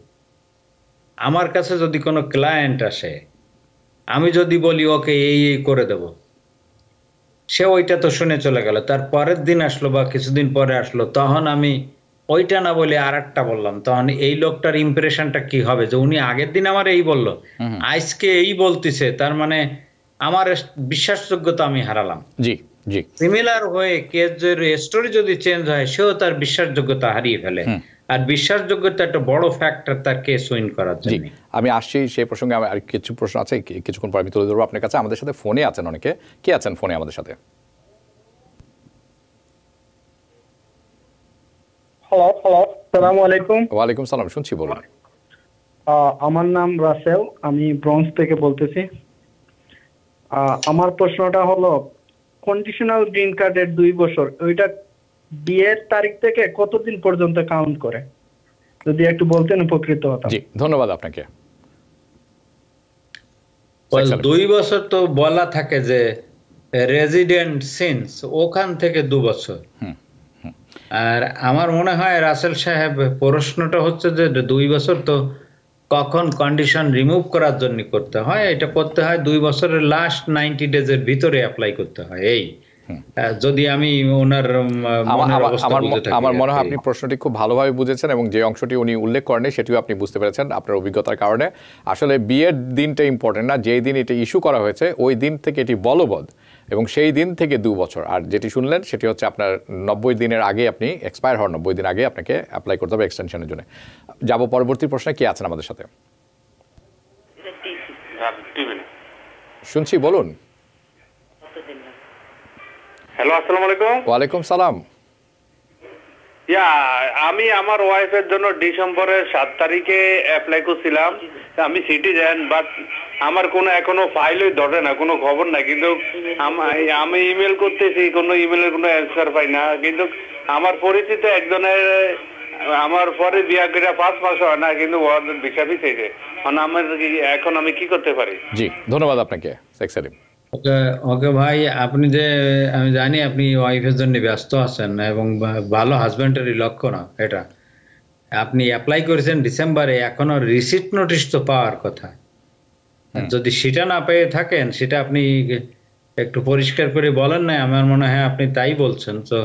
আমার কাছে যদি কোনো ক্লায়েন্ট আসে, আমি যদি বলি ওকে এই এই করে দেব, সে ওইটা তো শুনে চলে গেল, তার পরের দিন আসলো বা কিছুদিন পরে আসলো, তখন আমি ওইটা না বলে আর একটা বললাম, তখন এই লোকটার ইমপ্রেশনটা কি হবে যে উনি আগের দিন আমার এই বললো, আজকে এই বলতেছে, তার মানে আমার বিশ্বাসযোগ্যতা আমি হারালাম। জি জি, সিমিলার হয়ে কেসের স্টোরি যদি চেঞ্জ হয়, সেও তার বিশ্বাসযোগ্যতা হারিয়ে ফেলে, আর বিশ্বাসযোগ্যতা একটা বড় ফ্যাক্টর তার কেস উইন করার জন্য। আমি আসছি সেই প্রসঙ্গে, আর কিছু প্রশ্ন আছে কিছুক্ষণ পর আমি তুলে ধরবো আপনার কাছে। আমাদের সাথে ফোনে আছেন অনেকে, কে আছেন ফোনে আমাদের সাথে? হ্যালো হ্যালো, আসসালামু আলাইকুম। ওয়া আলাইকুম সালাম, শুনছি, বলুন। আমার নাম রাসেল, আমি ব্রঞ্জ থেকে বলতেছি। আমার প্রশ্নটা হলো, কন্ডিশনাল গ্রিন কার্ডের দুই বছর, ওইটা বিয়ের তারিখ থেকে কতদিন পর্যন্ত কাউন্ট করে, যদি একটু বলতেন উপকৃত হতাম। জি, ধন্যবাদ আপনাকে। দুই বছর তো বলা থাকে যে রেজিডেন্ট সিন্স, ওখান থেকে দু বছর। আর আমার মনে হয় রাসেল সাহেব প্রশ্নটা হচ্ছে যে দুই বছর তো কখন কন্ডিশন রিমুভ করার জন্য করতে হয়, এটা করতে হয় দুই বছরের লাস্ট নাইনটি ডেজের ভিতরে অ্যাপ্লাই করতে হয়। এই যদি আমি ওনার আমার মনে হয় আপনি প্রশ্নটি খুব ভালোভাবে বুঝেছেন, এবং যে অংশটি উনি উল্লেখ করেন সেটিও আপনি বুঝতে পেরেছেন আপনার অভিজ্ঞতার কারণে। আসলে বিয়ের দিনটা ইম্পর্টেন্ট না, যেই দিন এটা ইস্যু করা হয়েছে ওই দিন থেকে এটি বলবৎ, এবং সেই দিন থেকে দু বছর। আর যেটি শুনলেন সেটি হচ্ছে আপনার নব্বই দিনের আগে, আপনি এক্সপায়ার হওয়ার নব্বই দিন আগে আপনাকে অ্যাপ্লাই করতে হবে এক্সটেনশনের জন্য। যাব পরবর্তী প্রশ্নে, কে আছেন আমাদের সাথে? শুনছি, বলুন। হ্যালো, আসসালামু আলাইকুম। ওয়ালাইকুম সালাম। ইয়া, আমি আমার ওয়াইফের জন্য ডিসেম্বরের সাত তারিখে অ্যাপ্লাই করছিলাম। আমি সিটিজেন, বাট আমার কোনো এখনো ফাইলই ধরে না, কোনো খবর নাই। কিন্তু আমি ইমেল করতেছি, কোনো ইমেলের কোনো অ্যান্সার পাই না। কিন্তু আমার পরিচিত একজনের আমার পরে বিয়া করে পাঁচ মাস হয় না, কিন্তু ওদের ভিসা ভিসেছে। আমার এখন আমি কি করতে পারি? জি, ধন্যবাদ আপনাকে, শেখ সেলিম। ওকে ওকে ভাই, আপনি যে, আমি জানি আপনি ওয়াইফের জন্য ব্যস্ত আছেন এবং ভালো হাজব্যান্ডেরই লক্ষণ এটা। আপনি অ্যাপ্লাই করেছেন ডিসেম্বরে, এখনো রিসিট নোটিশ তো পাওয়ার কথা। যদি সেটা না পেয়ে থাকেন, সেটা আপনি একটু পরিষ্কার করে বলেন না, আমার মনে হয় আপনি তাই বলছেন। তো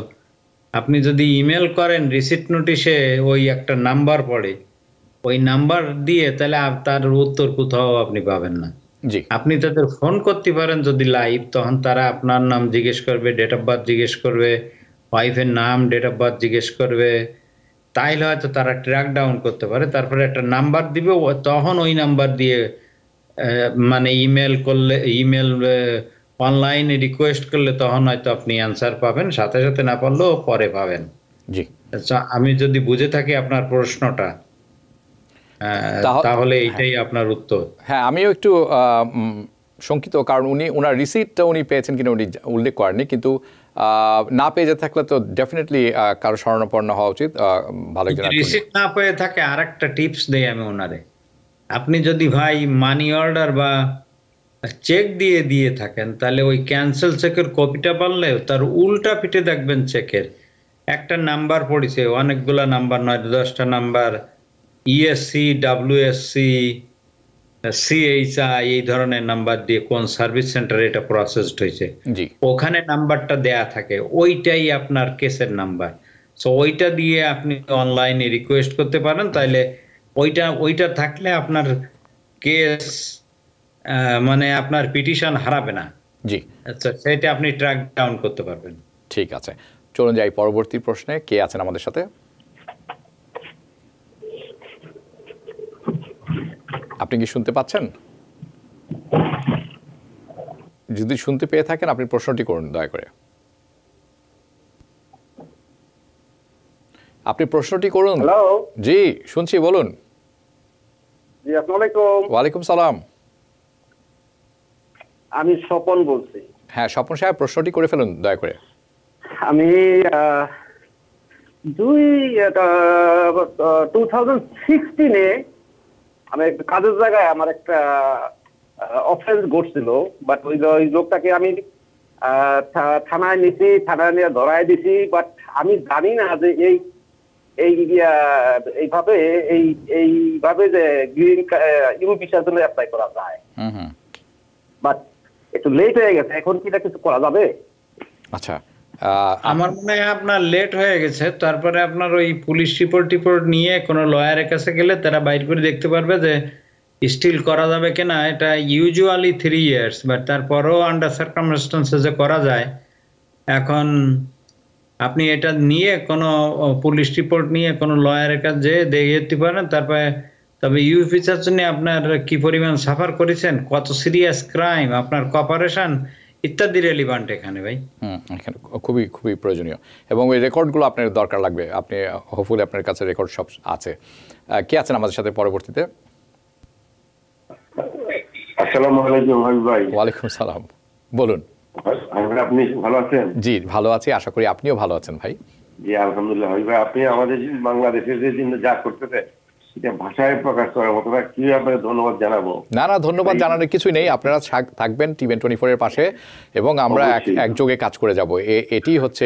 আপনি যদি ইমেল করেন, রিসিট নোটিশে ওই একটা নাম্বার পড়ে, ওই নাম্বার দিয়ে, তাহলে তার উত্তর কোথাও আপনি পাবেন না। আপনি তাদের ফোন করতে পারেন যদি লাইভ, তখন তারা আপনার নাম জিজ্ঞেস করবে, ডেট অফ বার্থ জিজ্ঞেস করবে, ওয়াইফের নাম, ডেট অফ বার্থ জিজ্ঞেস করবে, তাইলে হয়তো তারা ট্র্যাক ডাউন করতে পারে। তারপরে একটা নাম্বার দিবে, তখন ওই নাম্বার দিয়ে মানে ইমেল করলে, ইমেল অনলাইনে রিকোয়েস্ট করলে তখন হয়তো আপনি অ্যান্সার পাবেন, সাথে সাথে না পারলেও পরে পাবেন। জি, আচ্ছা, আমি যদি বুঝে থাকি আপনার প্রশ্নটা, তাহলে এটাই আপনার উত্তর। হ্যাঁ, আমিও একটু শঙ্কিত, কারণ উনি ওনার রিসিপ্টটা উনি পেয়েছেন কিনা উনি উল্লেখ করেননি, কিন্তু না পেয়ে যে থাকলে তো ডেফিনেটলি কারো শরণাপন্ন হওয়া উচিত। ভালো একজন রিসিট না পেয়ে থাকে আরেকটা টিপস দেই আমি ওনারে, আপনি যদি ভাই মানি অর্ডার বা চেক দিয়ে দিয়ে থাকেন তাহলে ওই ক্যান্সেল চেকের কপিটা বানলে তার উল্টা পিঠে দেখবেন চেকের একটা নাম্বার পড়েছে, অনেকগুলা নাম্বার নয় দশটা নাম্বার, ইএসসি ডাব্লিউএসসি সিএইচআই এই ধরনের নাম্বার দিয়ে কোন সার্ভিস সেন্টারে এটা প্রসেসড হয়েছে ওখানে নাম্বারটা দেয়া থাকে, ওইটাই আপনার কেসের নাম্বার। সো ওইটা দিয়ে আপনি অনলাইনে রিকোয়েস্ট করতে পারেন, তাহলে ওইটা ওইটা থাকলে আপনার কেস মানে আপনার পিটিশন হারাবে না। জি আচ্ছা, সেটা আপনি ট্র্যাক ডাউন করতে পারবেন। ঠিক আছে, চলুন যাই পরবর্তী প্রশ্নে। কে আছেন আমাদের সাথে? আপনি কি শুনতে পাচ্ছেন? যদি শুনতে পেয়ে থাকেন আপনি প্রশ্নটি করুন দয়া করে, আপনি প্রশ্নটি করুন। জি শুনছি, বলুন। জি আসসালামু আলাইকুম। ওয়ালাইকুম সালাম। আমি স্বপন বলছি। হ্যাঁ স্বপন সাহেব, প্রশ্নটি করে ফেলুন দয়া করে। আমি দুই দুই হাজার ষোলো এ আমি একটা কাজের জায়গায় আমার একটা অফেন্স ঘটছিল, বাট ওই লোকটাকে আমি থানায় নিছি, থানায় নিয়ে ধরায় দিছি, বাট আমি জানি না যে এই এইভাবে এই এইভাবে যে গ্রিন ইউ ভিসার জন্য অ্যাপ্লাই করা যায়, বাট একটু লেট হয়ে গেছে। এখন কি না কিছু করা যাবে? আচ্ছা আমার মনে হয় আপনার লেট হয়ে গেছে, তারপরে আপনার ওই পুলিশ রিপোর্ট টিপোর্ট নিয়ে কোনো লয়ারের কাছে গেলে তারা বাইর করে দেখতে পারবে যে স্টিল করা যাবে কিনা। এটা ইউজুয়ালি থ্রি ইয়ার্স বাট তারপরেও আন্ডার সার্কামস্ট্যান্সে যে করা যায়। এখন আপনি এটা নিয়ে কোনো পুলিশ রিপোর্ট নিয়ে কোনো লয়ারের কাছে যেয়ে দেখতে পারেন, তারপরে তবে ইউ ভিসার জন্য আপনার কি পরিমাণ সাফার করেছেন, কত সিরিয়াস ক্রাইম, আপনার কপারেশন ইত্যাদি রেলিভেন্ট এখানে ভাই। হুম, এখানে খুবই খুবই প্রয়োজনীয় এবং এই রেকর্ডগুলো আপনার দরকার লাগবে। আপনি হোপফুলি আপনার কাছে রেকর্ড সব আছে। কে আছেন আমাদের সাথে পরবর্তীতে? আসসালামু আলাইকুম ভাই। ওয়ালাইকুম সালাম, বলুন। আপনি ভালো আছেন? জি ভালো আছি, আশা করি আপনিও ভালো আছেন ভাই। জি আলহামদুলিল্লাহ ভাই। আপনি আমাদের বাংলাদেশের যে দিন যা করতেছে এটা ভাষায় প্রকাশ করার মতো না, কি আপনাকে ধন্যবাদ জানাবো। না না ধন্যবাদ জানানোর কিছুই নেই, আপনারা থাকবেন টিবিএন টোয়েন্টি ফোর এর পাশে এবং আমরা একযোগে কাজ করে যাব, এটি হচ্ছে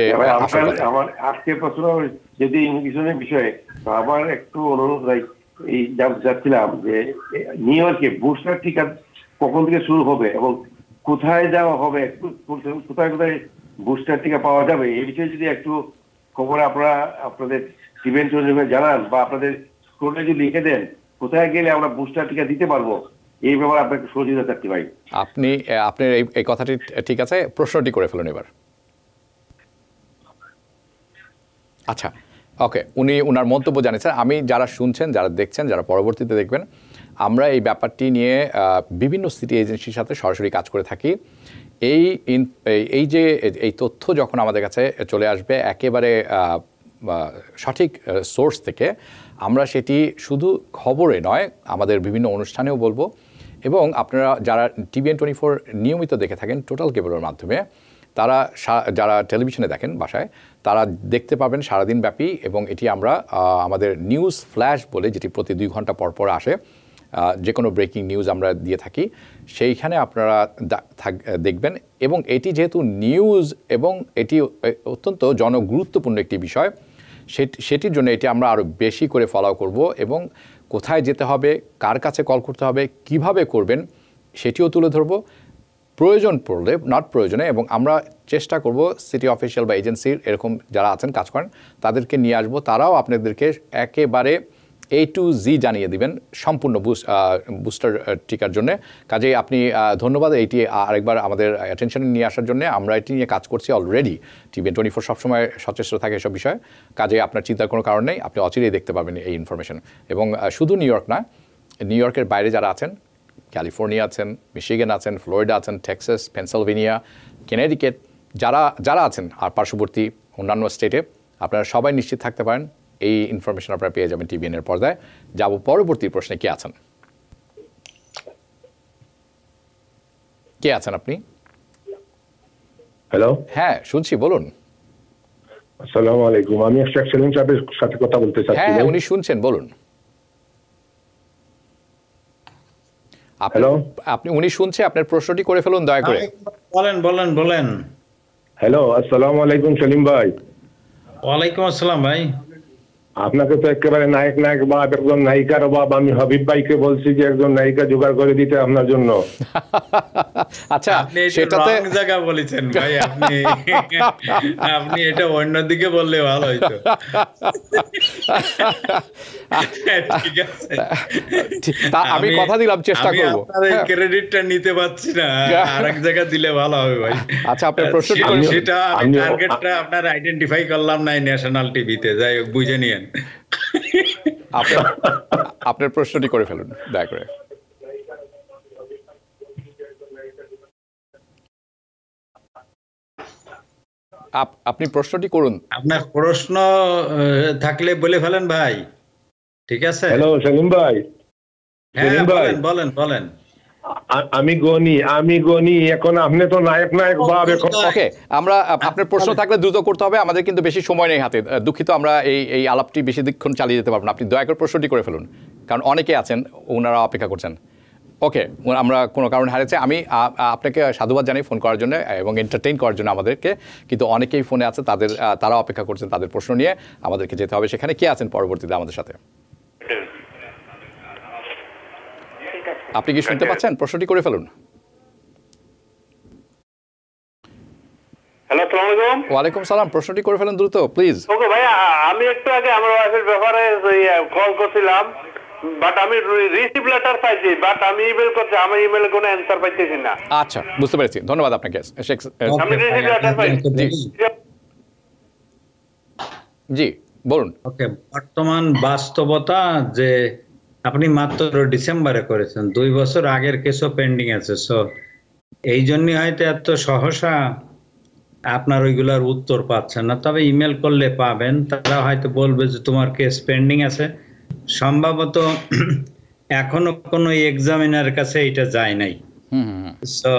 আমার আজকের প্রশ্ন। যদি ইমিগ্রেশনের বিষয়ে আবার একটু অনুরোধ রাই এই যাচ্ছিলাম যে নিউ ইয়র্কে বুস্টার টিকা কখন থেকে শুরু হবে এবং কোথায় যাওয়া হবে, কোথায় কোথায় বুস্টার টিকা পাওয়া যাবে এই বিষয়ে যদি একটু খবর আপনারা আপনাদের টিবিএন টোয়েন্টি ফোর জানান বা আপনাদের লিখে দেন কোথায় গেলে আমরা বুস্টার টিকা দিতে পারবো এই ব্যাপারে আপনাকে সহযোগিতা চাচ্ছি ভাই। আপনি আপনার এই কথাটি ঠিক আছে, প্রশ্নটি করে ফেলুন এবার। আচ্ছা ওকে, উনি ওনার মন্তব্য জানিয়েছেন। আমি যারা শুনছেন, যারা দেখছেন, যারা পরবর্তীতে দেখবেন, আমরা এই ব্যাপারটি নিয়ে বিভিন্ন সিটি এজেন্সির সাথে সরাসরি কাজ করে থাকি। এই এই যে এই তথ্য যখন আমাদের কাছে চলে আসবে একেবারে সঠিক সোর্স থেকে, আমরা সেটি শুধু খবরে নয় আমাদের বিভিন্ন অনুষ্ঠানেও বলবো এবং আপনারা যারা টিবিএন টোয়েন্টি ফোর নিয়মিত দেখে থাকেন টোটাল কেবলের মাধ্যমে, তারা যারা টেলিভিশনে দেখেন বাসায় তারা দেখতে পাবেন সারাদিন ব্যাপী এবং এটি আমরা আমাদের নিউজ ফ্ল্যাশ বলে যেটি প্রতি দুই ঘন্টা পরপর আসে, যে কোনো ব্রেকিং নিউজ আমরা দিয়ে থাকি, সেইখানে আপনারা দেখবেন। এবং এটি যেহেতু নিউজ এবং এটি অত্যন্ত জনগুরুত্বপূর্ণ একটি বিষয়, সেটির জন্য এটি আমরা আরও বেশি করে ফলো করব এবং কোথায় যেতে হবে, কার কাছে কল করতে হবে, কিভাবে করবেন সেটিও তুলে ধরব প্রয়োজন পড়লে, নট প্রয়োজনে। এবং আমরা চেষ্টা করব সিটি অফিসিয়াল বা এজেন্সির এরকম যারা আছেন কাজ করেন তাদেরকে নিয়ে আসবো, তারাও আপনাদেরকে একেবারে এ টু জি জানিয়ে দিবেন সম্পূর্ণ বুস্টার টিকার জন্য। কাজেই আপনি ধন্যবাদ এটি আরেকবার আমাদের অ্যাটেনশনে নিয়ে আসার জন্য। আমরা এটি নিয়ে কাজ করছি অলরেডি, টিবিএন টোয়েন্টি ফোর সবসময় সচেষ্ট থাকে এসব বিষয়ে, কাজেই আপনার চিন্তার কোনো কারণ নেই, আপনি অচিরেই দেখতে পাবেন এই ইনফরমেশন। এবং শুধু নিউ ইয়র্ক না, নিউ ইয়র্কের বাইরে যারা আছেন, ক্যালিফোর্নিয়া আছেন, মিশিগান আছেন, ফ্লোরিডা আছেন, টেক্সাস, পেনসিলভেনিয়া, কেনেডিকেট, যারা যারা আছেন আর পার্শ্ববর্তী অন্যান্য স্টেটে, আপনারা সবাই নিশ্চিত থাকতে পারেন এই ইনফরমেশন আপনারা পেয়ে যাবেন টিবিএন এর পর্দায়। যাব পরবর্তী প্রশ্নে। কে আছেন? কে আছেন আপনি? হ্যালো, হ্যাঁ শুনছি, বলুন। আসসালামু আলাইকুম, আমি শেখ সেলিম সাহেবের সাথে কথা বলতে চাচ্ছি। হ্যাঁ উনি শুনছেন, বলুন। হ্যালো, আপনি উনি শুনছে, আপনার প্রশ্নটি করে ফেলুন দয়া করে। বলেন বলেন বলেন। হ্যালো আসসালামু আলাইকুম সেলিম ভাই। ওয়ালাইকুম আসসালাম ভাই। আপনাকে তো একেবারে নায়ক নায়ক বা একজন নায়িকার অভাব, আমি হাবিব ভাইকে বলছি যে একজন নায়িকা জোগাড় করে দিতে আপনার জন্য। আচ্ছা সেটাতে জায়গা বলেছেন ভাই, আপনি আপনি এটা অন্য দিকে বললে ভালো হইতো। ঠিক আছে, আমি কথা দিলাম চেষ্টা করব। আমি ক্রেডিটটা নিতে পারছি না, আরেক জায়গা দিলে ভালো হবে ভাই। আচ্ছা আপনার প্রশ্নটি করি, সেটা আমি টার্গেটটা আপনার আইডেন্টিফাই করলাম না ন্যাশনাল টিভিতে, যাই হোক বুঝে নিয়েন। আপনার প্রশ্নটি করে ফেলুন দয়া করে। আপনি প্রশ্নটি করুন, আপনার প্রশ্ন থাকলে বলে ফেলেন ভাই। ঠিক আছে, হ্যালো সেলিম ভাই। হ্যাঁ বলেন বলেন বলেন। আমি গনি আমি গনি এখন আপনি তো নায়ক নায়ক ভাব। ওকে, আমরা আপনার প্রশ্ন থাকলে দ্রুত করতে হবে, আমাদের কিন্তু বেশি সময় নেই হাতে। দুঃখিত, আমরা এই এই আলাপটি বেশি দীক্ষণ চালিয়ে যেতে পারব না। আপনি দয়া করে প্রশ্নটি করে ফেলুন, কারণ অনেকে আছেন ওনারা অপেক্ষা করছেন। ওকে, আমরা কোনো কারণ হারিয়েছে। আমি আপনাকে সাধুবাদ জানাই ফোন করার জন্য এবং এন্টারটেইন করার জন্য আমাদেরকে, কিন্তু অনেকেই ফোনে আছে, তাদের তারা অপেক্ষা করছেন তাদের প্রশ্ন নিয়ে, আমাদেরকে যেতে হবে সেখানে। কে আছেন পরবর্তীতে আমাদের সাথে? আপনি কি শুনতে পাচ্ছেন? প্রশ্নটি করে ফেলুন। হ্যালো আসসালামু আলাইকুম। ওয়ালাইকুম সালাম, প্রশ্নটি করে ফেলুন দ্রুত প্লিজ। ওকে ভাই, আমি একটু আগে আমার ওয়াইফের ব্যাপারে কল করছিলাম, বাট আমি রিসিভ লেটার পাইছি, বাট আমি ইমেল করছি, আমি ইমেলে কোনো অ্যানসার পাইতেছি না। আচ্ছা বুঝতে পেরেছি, ধন্যবাদ আপনাকে। আমি রিসিভ লেটার পাইছি। জি বলুন। ওকে, বর্তমান বাস্তবতা যে আপনি মাত্র ডিসেম্বরে করেছেন, দুই বছর আগের কেসও পেন্ডিং আছে, সো এই জন্যই হয়তো এত সহসা আপনার ওইগুলার উত্তর পাচ্ছেন না। তবে ইমেল করলে পাবেন, তারা হয়তো বলবে যে তোমার কেস পেন্ডিং আছে। সম্ভবত এখনো কোনো এক্সামিনার কাছে এটা যায় নাই, সো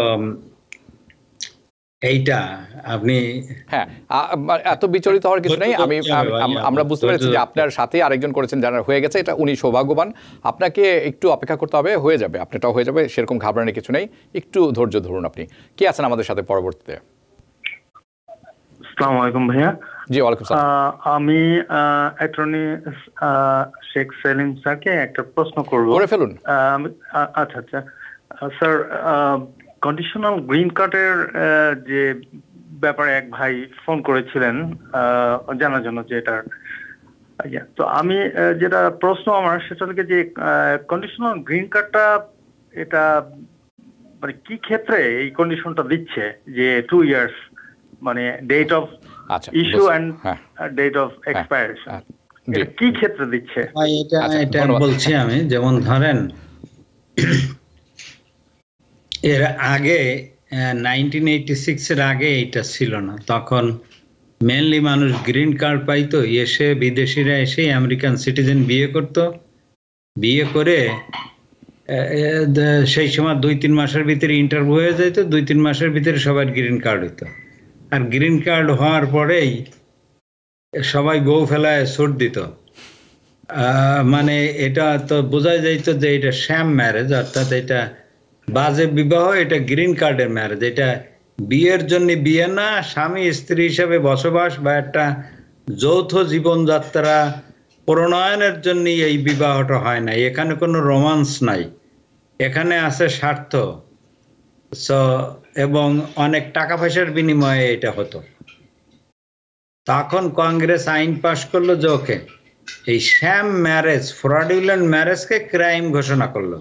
এইটা আপনি হ্যাঁ এত বিচলিত হওয়ার কিছু নেই। আমি আমরা বুঝতে পেরেছি যে আপনার সাথে আরেকজন করেছেন যারা হয়ে গেছে, এটা উনি সৌভাগ্যবান। আপনাকে একটু অপেক্ষা করতে হবে, হয়ে যাবে, আপনারটাও হয়ে যাবে, সেরকম ঘাবড়ানোর কিছু নেই, একটু ধৈর্য ধরুন। আপনি কি আছেন আমাদের সাথে পরবর্তীতে? আসসালামু আলাইকুম ভাইয়া। জি ওয়ালাইকুম আসসালাম। আমি অ্যাটর্নি শেখ সেলিম স্যারকে একটা প্রশ্ন করব। করে ফেলুন। আচ্ছা আচ্ছা স্যার, কন্ডিশনাল গ্রিন কার্ডের যে ব্যাপারে এক ভাই ফোন করেছিলেন জানার জন্য, যে এটার তো আমি যেটা প্রশ্ন আমার সেটা হলো যে কন্ডিশনাল গ্রিন কার্ডটা এটা মানে কি ক্ষেত্রে এই কন্ডিশনটা দিচ্ছে যে টু ইয়ার্স মানে date of issue and date of expiration, এটা কি ক্ষেত্রে দিচ্ছে? এটা এটা বলছি আমি, যেমন ধরেন এর আগে নাইনটিন এইটি সিক্সের আগে এইটা ছিল না, তখন মেনলি মানুষ গ্রিন কার্ড পাইতো, এসে বিদেশিরা এসে আমেরিকান সিটিজেন বিয়ে করত, বিয়ে করে সেই সময় দুই তিন মাসের ভিতরে ইন্টারভিউ হয়ে যেত, দুই তিন মাসের ভিতরে সবার গ্রিন কার্ড হইতো। আর গ্রিন কার্ড হওয়ার পরেই সবাই বউ ফেলায় ছুট দিত, মানে এটা তো বোঝাই যাইত যে এটা শ্যাম ম্যারেজ, অর্থাৎ এটা বাজে বিবাহ, এটা গ্রিন কার্ডের ম্যারেজ, এটা বিয়ের জন্য বিয়ে না, স্বামী স্ত্রী হিসাবে বসবাস বা একটা যৌথ জীবনযাত্রা প্রণয়নের জন্য এই বিবাহটা হয় না, এখানে কোনো রোমান্স নাই, এখানে আছে স্বার্থ। সো এবং অনেক টাকা পয়সার বিনিময়ে এটা হতো। তখন কংগ্রেস আইন পাশ করলো যে ওকে, এই শ্যাম ম্যারেজ, ফ্রডুলেন্ট ম্যারেজকে ক্রাইম ঘোষণা করলো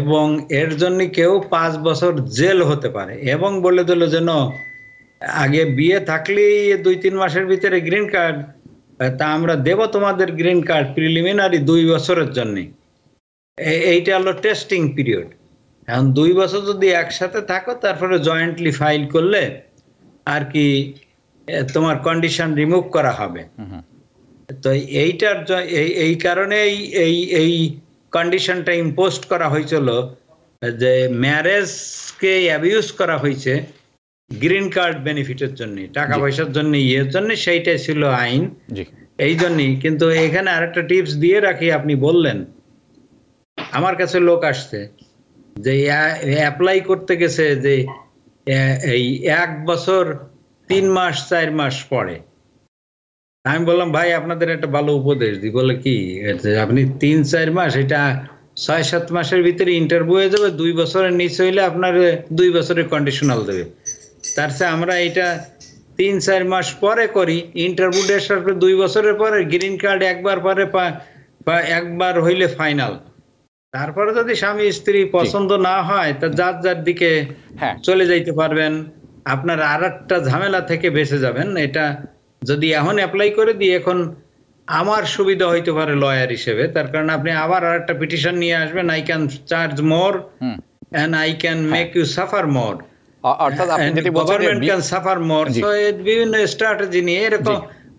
এবং এর জন্য কেউ পাঁচ বছর জেল হতে পারে, এবং বলে দিল যেন আগে বিয়ে থাকলেই দুই তিন মাসের ভিতরে গ্রিন কার্ড, তা আমরা দেব তোমাদের গ্রিন কার্ড প্রিলিমিনারি দুই বছরের জন্য। এইটা হলো টেস্টিং পিরিয়ড। এখন দুই বছর যদি একসাথে থাকো, তারপরে জয়েন্টলি ফাইল করলে আর কি তোমার কন্ডিশন রিমুভ করা হবে। তো এইটার এই কারণেই এই এই কন্ডিশনটা ইম্পোজ করা হয়েছিল যে ম্যারেজকে অ্যাবিউজ করা হয়েছে, ग्रीन कार्ड बेनिफिटर जन्ने टाका पैसा जन्ने ये जन्ने शायद सिलो आइन ऐ जन्ने किंतु एक है ना एक टिप्स दिए रखी आपने बोल लेन हमारे कैसे लोग आश्ते जे या अप्लाई करते कैसे जे एक बसोर तीन मास चार मास पड़े हम बोलम भाई आपने तेरे एक बालो उपदेश दी बोले कि आपने तीन चार मास इटा सात सात मासेर भीतरी इंटरव्यू है जब दुई बसोरे नीचे इले अपना दुई बसोरे कंडीशनल दे तार से हमरा इटा तीन चार मास परे कोरी इंटरव्यू डेस्टर पे दुई बसोरे परे ग्रीन कार्ड एक बार परे पा पा एक बार होइले फाइनल तार पर जब शामी स्त्री पसंद तो ना है तब जात जात दिके चले जाइते पार बैन अपना आरट्टा झमेला थे के बेचे जाबेन इटा जब यहाँ अप्लाई करे दिए कौन आमार सुविधा होइते पारे लॉयर हिसेबे तार कारण आपनि आबार आरेकटा पिटिशन निये आसबेन I can charge more and I can make you suffer more अर्थात আপনি যেটি বলছেন government can suffer more so it বিভিন্ন স্ট্র্যাটেজি নিয়ে এরকম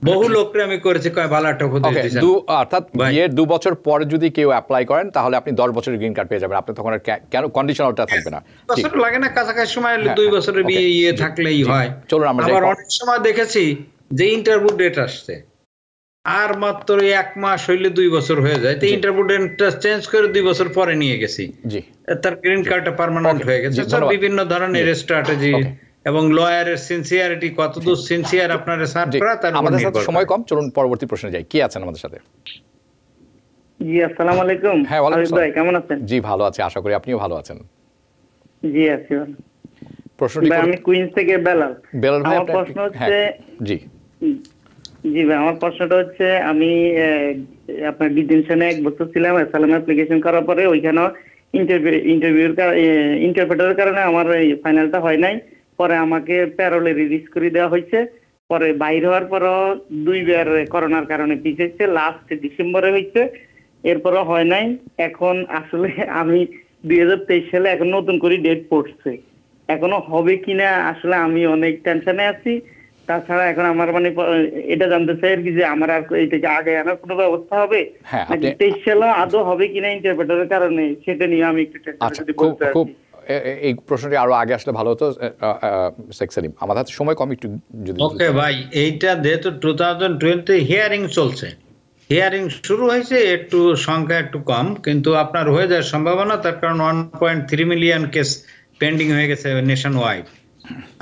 বহু লোককে আমি করেছি কয় ভালো একটা উপদেশ দিয়েছেন দু অর্থাৎ এর দুই বছর পর যদি কেউ अप्लाई করেন তাহলে আপনি দশ বছরের গ্রিন কার্ড পেয়ে যাবেন আপনি তখন আর কেন কন্ডিশনালটা থাকবে না বছর লাগে না কাছাকাছি সময় দুই বছরের বিয়ে থাকলেই হয় চলুন আমরা আবার অনেক সময় দেখেছি যে ইন্টারভিউ ডেট আসছে আর মাত্র এক মাস হইলে দুই বছর হয়ে যায় তো ইন্টারভিউটা চেঞ্জ করে দুই বছর পরে নিয়ে গেছি জি তার গ্রিন কার্ডটা পার্মানেন্ট হয়ে গেছে স্যার বিভিন্ন ধরনের স্ট্র্যাটেজি এবং লয়ারের সিনসিয়ারিটি কতদূর সিনসিয়ার আপনারা স্যার তার আমাদের সাথে সময় কম চলুন পরবর্তী প্রশ্নে যাই কি আছেন আমাদের সাথে জি আসসালামু আলাইকুম হাবিব ভাই কেমন আছেন জি ভালো আছি আশা করি আপনিও ভালো আছেন জি আছি প্রশ্নটি আমি কুইন্স থেকে বেলাল বেলাল ভাই আপনার প্রশ্ন হচ্ছে জি जी हमारे प्रश्न तो अच्छे अमी अपना डिटेंशन एक बच्चों सिला में साल में एप्लिकेशन करा पड़े वही क्या ना इंटरव्यू इंटरव्यू का इंटरप्रेटर करना हमारे फाइनल तो है नहीं पर हमारे पैरोले रिलीज करी दिया हुई है पर बाहर वार पर दुई बार कोरोना कारण पीछे से लास्ट दिसंबर हुई है इर पर है नहीं एकोन असले अमी दिए ताछाड़ा এখন আমার মানে এটা জানতে চাই কি যে আমার আর এটা কি আগে আনার কোনো ব্যবস্থা হবে নাকি স্পেশাল আদো হবে কিনা ইন্টারপ্রেটারের কারণে সেটা নিয়ে আমি একটু যদি বলতে আছি খুব এই প্রশ্নটি আরো আগে আসলে ভালো হতো শেখ সেলিম আমাদের হাতে সময় কম একটু যদি ওকে ভাই এইটা যেহেতু দুই হাজার বিশ হিয়ারিং চলছে হিয়ারিং শুরু হয়েছে একটু সংখ্যা একটু কম কিন্তু আপনার হয়ে যাওয়ার সম্ভাবনা তার কারণ এক পয়েন্ট তিন মিলিয়ন কেস পেন্ডিং হয়ে গেছে নেশন ওয়াইড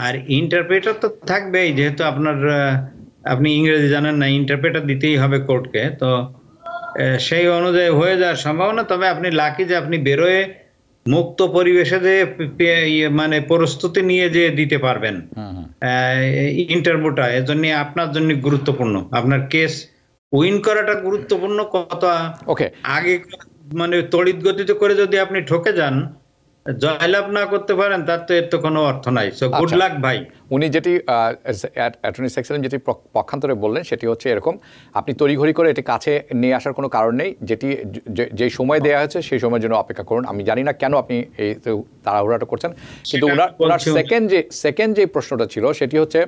আর ইন্টারপ্রেটার তো থাকবেই যেহেতু আপনার আপনি ইংরেজি জানেন না ইন্টারপ্রেটার দিতেই হবে কোর্টকে তো সেই অনুযায়ী হয়ে যাওয়ার সম্ভাবনা তবে আপনি লাকি যে আপনি বেরোয়ে মুক্ত পরিবেশে যে মানে প্রস্তুতি নিয়ে যে দিতে পারবেন ইন্টারভিউটা এর জন্য আপনার জন্য গুরুত্বপূর্ণ আপনার কেস উইন করাটা গুরুত্বপূর্ণ কত ওকে আগে মানে তড়িৎ গতিতে করে যদি আপনি ঠকে যান জয়লাভ না করতে পারেন তার তো এত কোনো অর্থ নাই সো গুড লাক ভাই উনি যেটি অ্যাটর্নি সেকশন যেটি পক্ষান্তরে বললেন সেটি হচ্ছে এরকম আপনি তড়িঘড়ি করে এটি কাছে নিয়ে আসার কোনো কারণ নেই যেটি যে সময় দেয়া হয়েছে সেই সময়ের জন্য অপেক্ষা করুন আমি জানি না কেন আপনি এই তাড়াহুড়াটা করছেন কিন্তু ওনার সেকেন্ড যে সেকেন্ড যে প্রশ্নটা ছিল সেটি হচ্ছে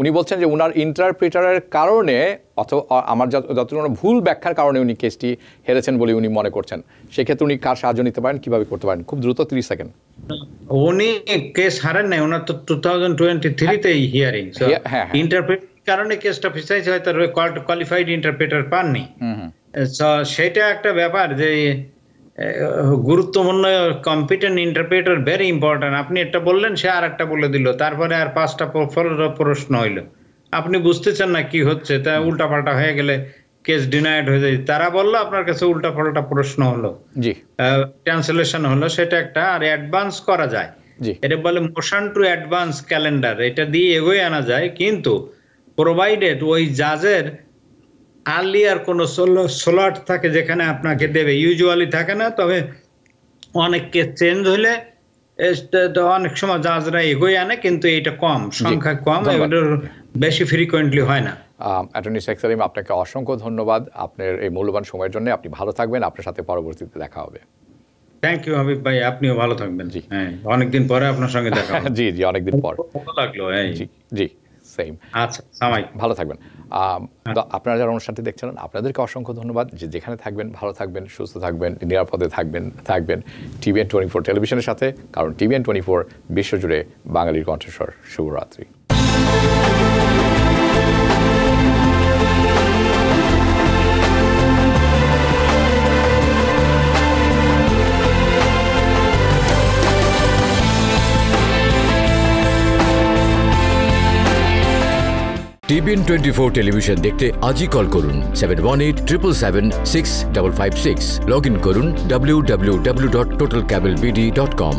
উনি বলছেন যে ওনার ইন্টারপ্রেটারের কারণে অথবা আমার যতটুকু ভুল ব্যাখ্যার কারণে উনি কেসটি হেরেছেন বলে উনি মনে করছেন সেই ক্ষেত্রে উনি কার সাহায্য নিতে পারেন কিভাবে করতে পারেন খুব দ্রুত ত্রিশ সেকেন্ড উনি কেস হারেন না ওনার তো দুই হাজার তেইশ তে হিয়ারিং সো ইন্টারপ্রেটার কারণে কেসটা ফিসাইজ হয় তার কোয়ালিফাইড ইন্টারপ্রেটার পাননি সো সেটা একটা ব্যাপার যে গুরুত্বপূর্ণ কম্পিটেন্ট ইন্টারপ্রেটার ভেরি ইম্পর্টেন্ট আপনি একটা বললেন সে আর একটা বলে দিল তারপরে আর পাঁচটা প্রশ্ন হইল আপনি বুঝতেছেন না কি হচ্ছে তা উল্টাপাল্টা হয়ে গেলে কেস ডিনাইড হয়ে যায় তারা বলল আপনার কাছে উল্টাপাল্টা প্রশ্ন হলো জি ক্যান্সেলেশন হলো সেটা একটা আর অ্যাডভান্স করা যায় জি এটা বলে মোশন টু অ্যাডভান্স ক্যালেন্ডার এটা দিয়ে এগোয় আনা যায় কিন্তু প্রোভাইডেড ওই জাজের আলিয়ার কোন স্লট থাকে যেখানে আপনাকে দেবে ইউজুয়ালি থাকে না তবে অনেক কে চেঞ্জ হলে অনেক সময় জাজরা এগোয় আনে কিন্তু এটা কম সংখ্যা কম এটার বেশি ফ্রিকোয়েন্টলি হয় না অ্যাটর্নি শেখ সেলিম আপনাকে অসংখ্য ধন্যবাদ আপনার এই মূল্যবান সময়ের জন্য আপনি ভালো থাকবেন আপনার সাথে পরবর্তীতে দেখা হবে থ্যাংক ইউ হাবিব ভাই আপনিও ভালো থাকবেন জি হ্যাঁ অনেকদিন পরে আপনার সঙ্গে দেখা হবে জি জি অনেকদিন পর ভালো লাগলো জি জি সেম। আচ্ছা, সবাই ভালো থাকবেন। আপনারা যারা অনুষ্ঠানটি দেখছেন আপনাদেরকে অসংখ্য ধন্যবাদ। যে যেখানে থাকবেন ভালো থাকবেন, সুস্থ থাকবেন, নিরাপদে থাকবেন থাকবেন টিবিএন টোয়েন্টি ফোর টেলিভিশনের সাথে, কারণ টিবিএন টোয়েন্টি ফোর বিশ্বজুড়ে বাঙালির কণ্ঠস্বর। শুভরাত্রি। टीबीएन ट्वेंटी फोर टेलीविजन देखते आज ही कॉल करुन seven one eight triple seven six five five six. Log in करुन W W W dot total cable B D dot com.